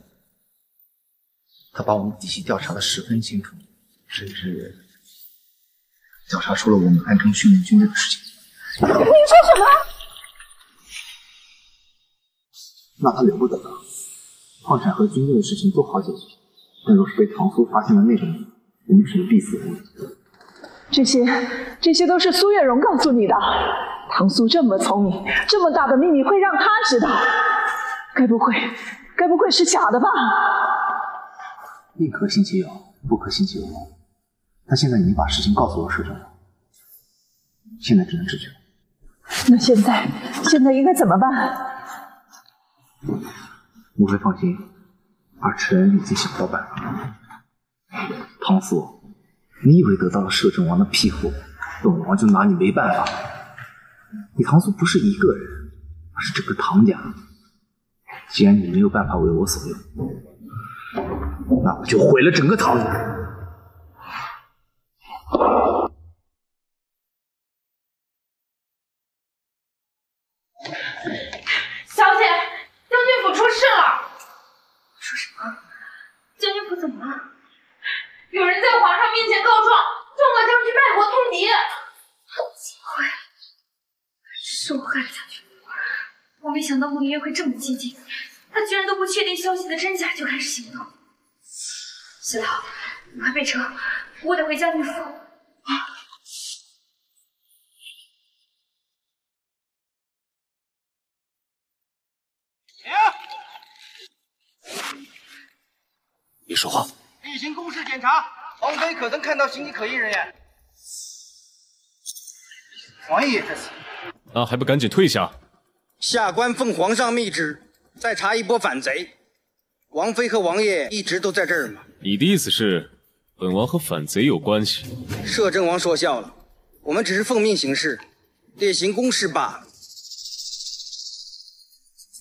他把我们底细调查的十分清楚，甚至调查出了我们暗中训练军队的事情。你说什么？那他了不得了！矿产和军队的事情都好解决，但若是被唐僧发现了内容，我们只能必死无疑。这些都是苏月容告诉你的。唐僧这么聪明，这么大的秘密会让他知道。该不会是假的吧？宁可信其有，不可信其无。但现在你把事情告诉我水长了，现在只能自决。那现在应该怎么办？母妃放心，尔臣已经想到办法。唐父，你以为得到了摄政王的庇护，本王就拿你没办法？你唐苏不是一个人，而是整个唐家。 既然你没有办法为我所用，那我就毁了整个唐家。小姐，将军府出事了！说什么？将军府怎么了？有人在皇上面前告状，状告将军卖国通敌。幸会，是我害了将军。 我没想到慕云月会这么激进，他居然都不确定消息的真假就开始行动。石头，你快备车，我得回家避风。啊！停！别说话！例行公事检查，王妃可曾看到形迹可疑人员？王爷也在此。那还不赶紧退下！ 下官奉皇上密旨，再查一波反贼。王妃和王爷一直都在这儿吗？你的意思是，本王和反贼有关系？摄政王说笑了，我们只是奉命行事，例行公事罢了。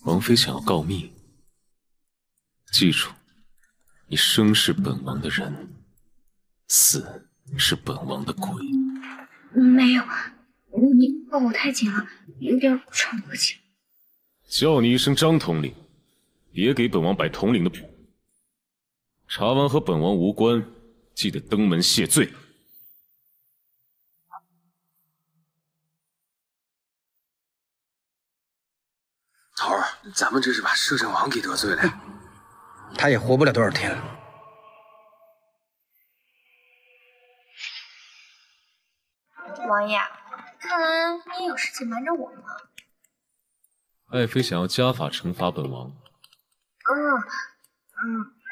王妃想要告密，记住，你生是本王的人，死是本王的鬼。没有，你抱我太紧了，有点喘不过气。 叫你一声张统领，别给本王摆统领的谱。查完和本王无关，记得登门谢罪。头儿，咱们这是把摄政王给得罪了，他也活不了多少天了。王爷，看来你也有事情瞒着我吗？ 爱妃想要家法惩罚本王。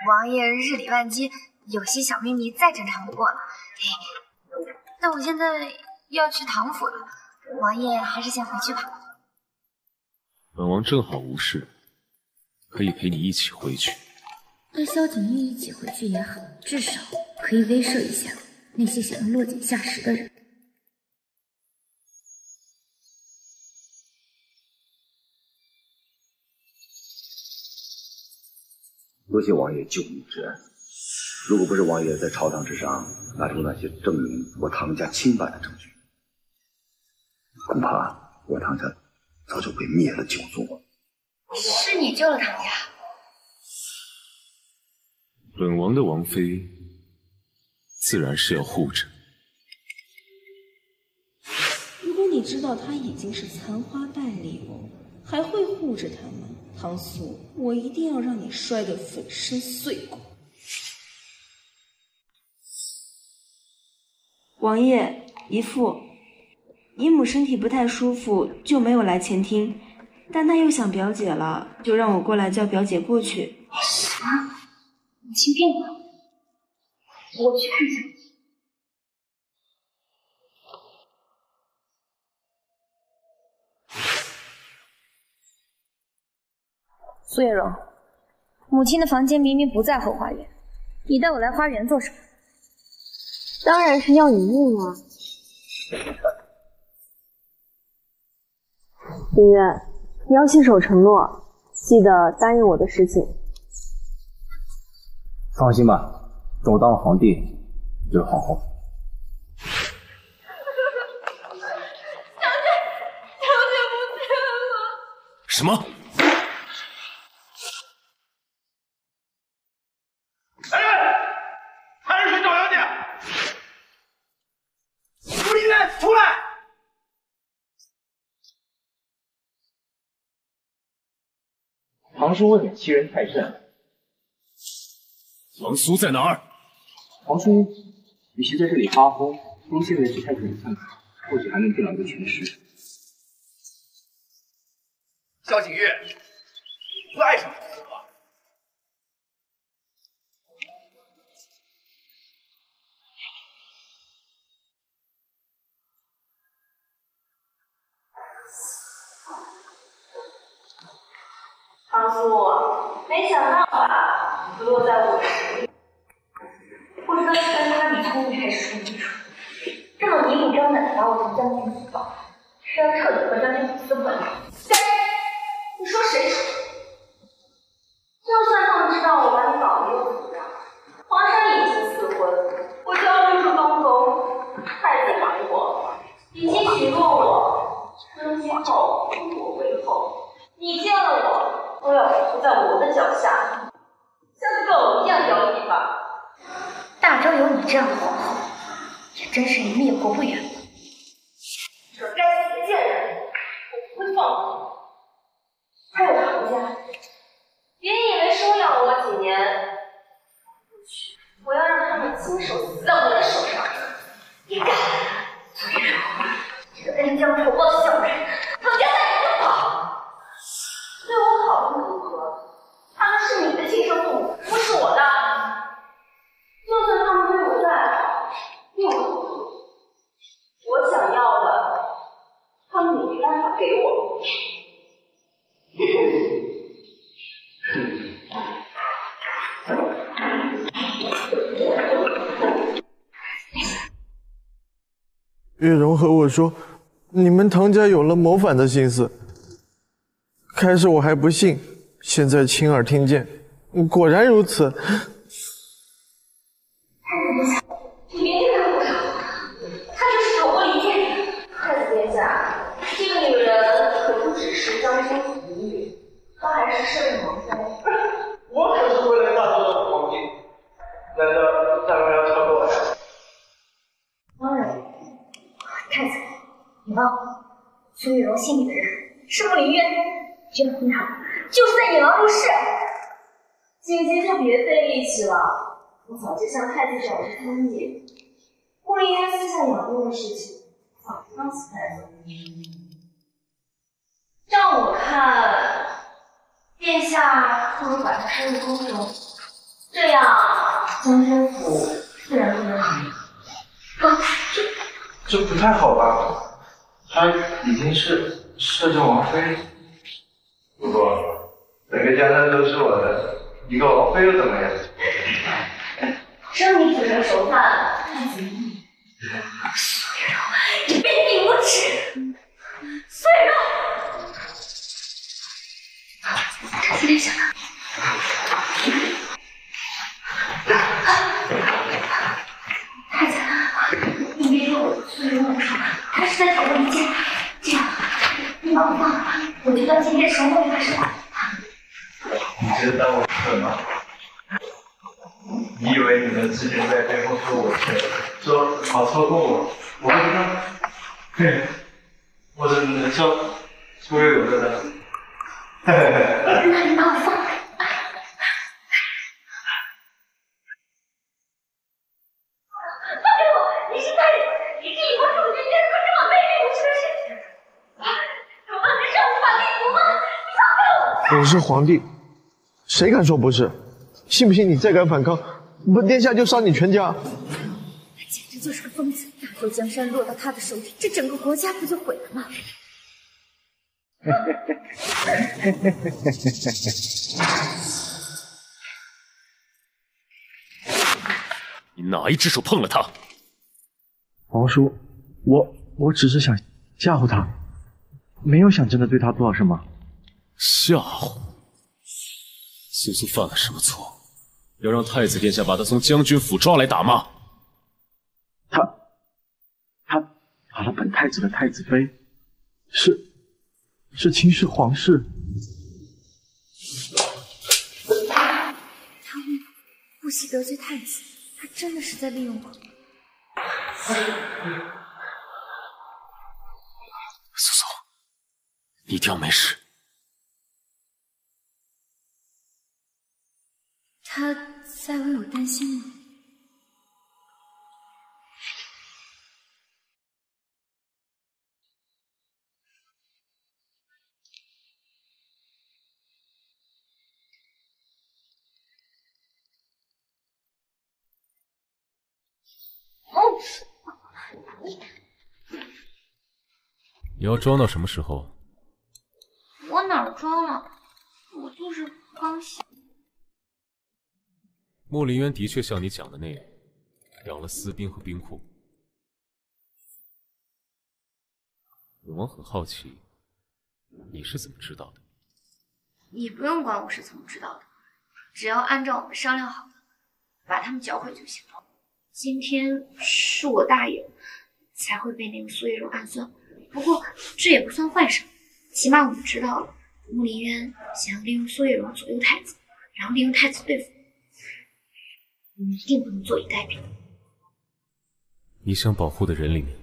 王爷日理万机，有些小秘密再正常不过了。但我现在要去唐府了，王爷还是先回去吧。本王正好无事，可以陪你一起回去。跟萧景玉一起回去也好，至少可以威慑一下那些想要落井下石的人。 多谢王爷救命之恩。如果不是王爷在朝堂之上拿出那些证明我唐家清白的证据，恐怕我唐家早就被灭了九族了。是你救了唐家。本王的王妃自然是要护着。如果你知道她已经是残花败柳，还会护着她吗？ 唐素，我一定要让你摔得粉身碎骨！王爷，姨父，姨母身体不太舒服，就没有来前厅，但她又想表姐了，就让我过来叫表姐过去。什么？你心病了？我去看一下。 苏月容，母亲的房间明明不在后花园，你带我来花园做什么？当然是要你命啊！明月，你要信守承诺，记得答应我的事情。放心吧，等我当了皇帝，就是皇后。 小姐不见了！什么？ 皇叔未免欺人太甚。王叔在哪儿？皇叔，与其在这里发疯，不如现在去太子府看看，或许还能见到一个全尸。萧景玉，不爱上就死吧。阿苏，没想到吧？你落在我手里，不知道是该夸你聪明还是你蠢。这种明目张胆的把我从将军府绑，是要彻底和将军府撕破脸。谁？你说谁蠢？ 就算他们知道我把你搞得又怎样？皇上已经赐婚，我就要入住东宫，太子还我，已经许诺我，登基后封我为后。你见了我，都要伏在我的脚下，像狗一样摇尾巴。大周有你这样的皇后，也真是离灭国不远了。这该死的贱人，我不会放过你。还有唐家。 别以为收养了我几年，我要让他们亲手死在我的手上！你敢！昨天是我妈，这个恩将仇报的小人，他们家带你就跑！对我好又如何？他们是你的亲生父母，不是我的。就算他们对我再好，又如何？我想要的，他们也没办法给我。月容和我说，你们唐家有了谋反的心思。开始我还不信，现在亲耳听见，果然如此。你别听他胡说，他就是挑拨离间。太子殿下，这个女人可不只是将军府一女，她还是摄政王妃。我可是未来大周的皇帝，难道大周要挑拨我？当然。 太子，你忘了，孙玉柔心里的人是慕林渊，这样他就是在引狼入室。姐姐就别费力气了，我早就向太子表示同意。慕林渊私下养病的事情，早就告诉太子。让我看，殿下不如把他收入宫中，这样将军府自然不能反抗。啊，这。 这不太好吧？她已经是摄政王妃。不过整个江山都是我的，一个王妃又怎么样？让你煮成熟饭，太子你。苏月柔，你卑鄙无耻！苏月柔，太子殿下。太子。 你别说我苏云我说，他是在挑拨离间。这样，你把我放了，我就当今天什么都没发生。你真当我蠢吗？你以为你们之前在背后说我蠢，说好操控我，我不知道。对，我怎么能说苏月有的呢？那你把我放了。 我是皇帝，谁敢说不是？信不信你再敢反抗，本殿下就杀你全家！他简直就是个疯子！大周江山落到他的手里，这整个国家不就毁了吗？你哪一只手碰了他？皇叔，我只是想吓唬他，没有想真的对他做什么。 吓唬！苏苏犯了什么错？要让太子殿下把他从将军府抓来打吗？他打了本太子的太子妃，是秦氏皇室。他不惜得罪太子，他真的是在利用我。苏苏，你一定要没事。 他在为我担心吗？你要装到什么时候？我哪儿装了？我就是刚想。莫林渊的确像你讲的那样，养了私兵和兵库。本王很好奇，你是怎么知道的？你不用管我是怎么知道的，只要按照我们商量好的，把他们搅毁就行了。今天是我大意了，才会被那个苏月柔暗算。不过这也不算坏事，起码我们知道了穆林渊想要利用苏月柔左右太子，然后利用太子对付我们，一定不能坐以待毙。你想保护的人里面，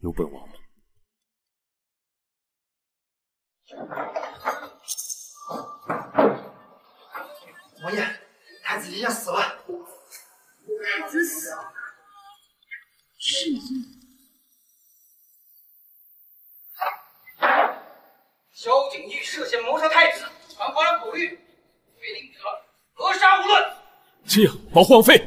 有本王吗？ 王爷，太子爷爷死了。太子死了，是你做的。萧景玉涉嫌谋杀太子，传哗然古律，违令者格杀勿论。这样保护王妃。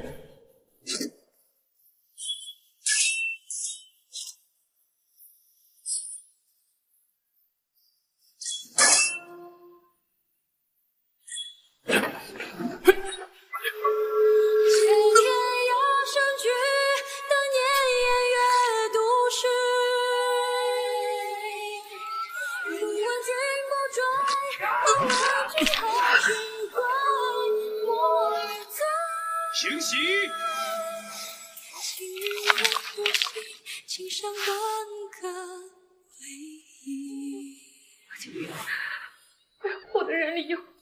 我的人里有。